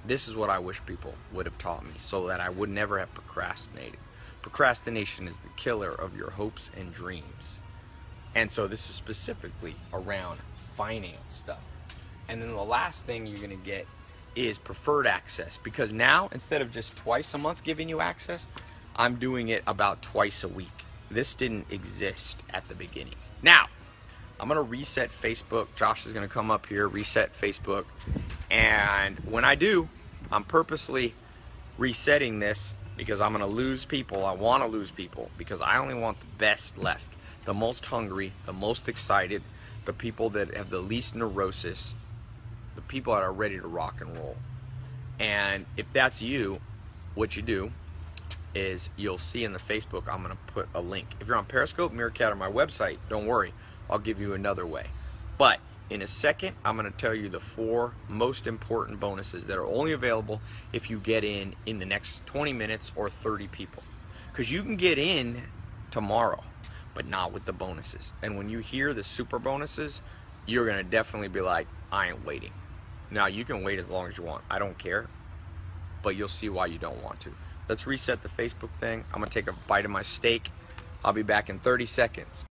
This is what I wish people would have taught me, so that I would never have procrastinated. Procrastination is the killer of your hopes and dreams. And so this is specifically around finance stuff. And then the last thing you're going to get is preferred access, because now, instead of just twice a month giving you access, I'm doing it about twice a week. This didn't exist at the beginning. Now, I'm going to reset Facebook. Josh is going to come up here, reset Facebook. And when I do, I'm purposely resetting this, because I'm going to lose people. I want to lose people, because I only want the best left, the most hungry, the most excited, the people that have the least neurosis, the people that are ready to rock and roll. And if that's you, what you do is you'll see in the Facebook, I'm going to put a link. If you're on Periscope, Meerkat, or my website, don't worry, I'll give you another way. But in a second, I'm going to tell you the 4 most important bonuses that are only available if you get in the next 20 minutes or 30 people. Because you can get in tomorrow, but not with the bonuses. And when you hear the super bonuses, you're going to definitely be like, I ain't waiting. Now, you can wait as long as you want. I don't care. But you'll see why you don't want to. Let's reset the Facebook thing. I'm going to take a bite of my steak. I'll be back in 30 seconds.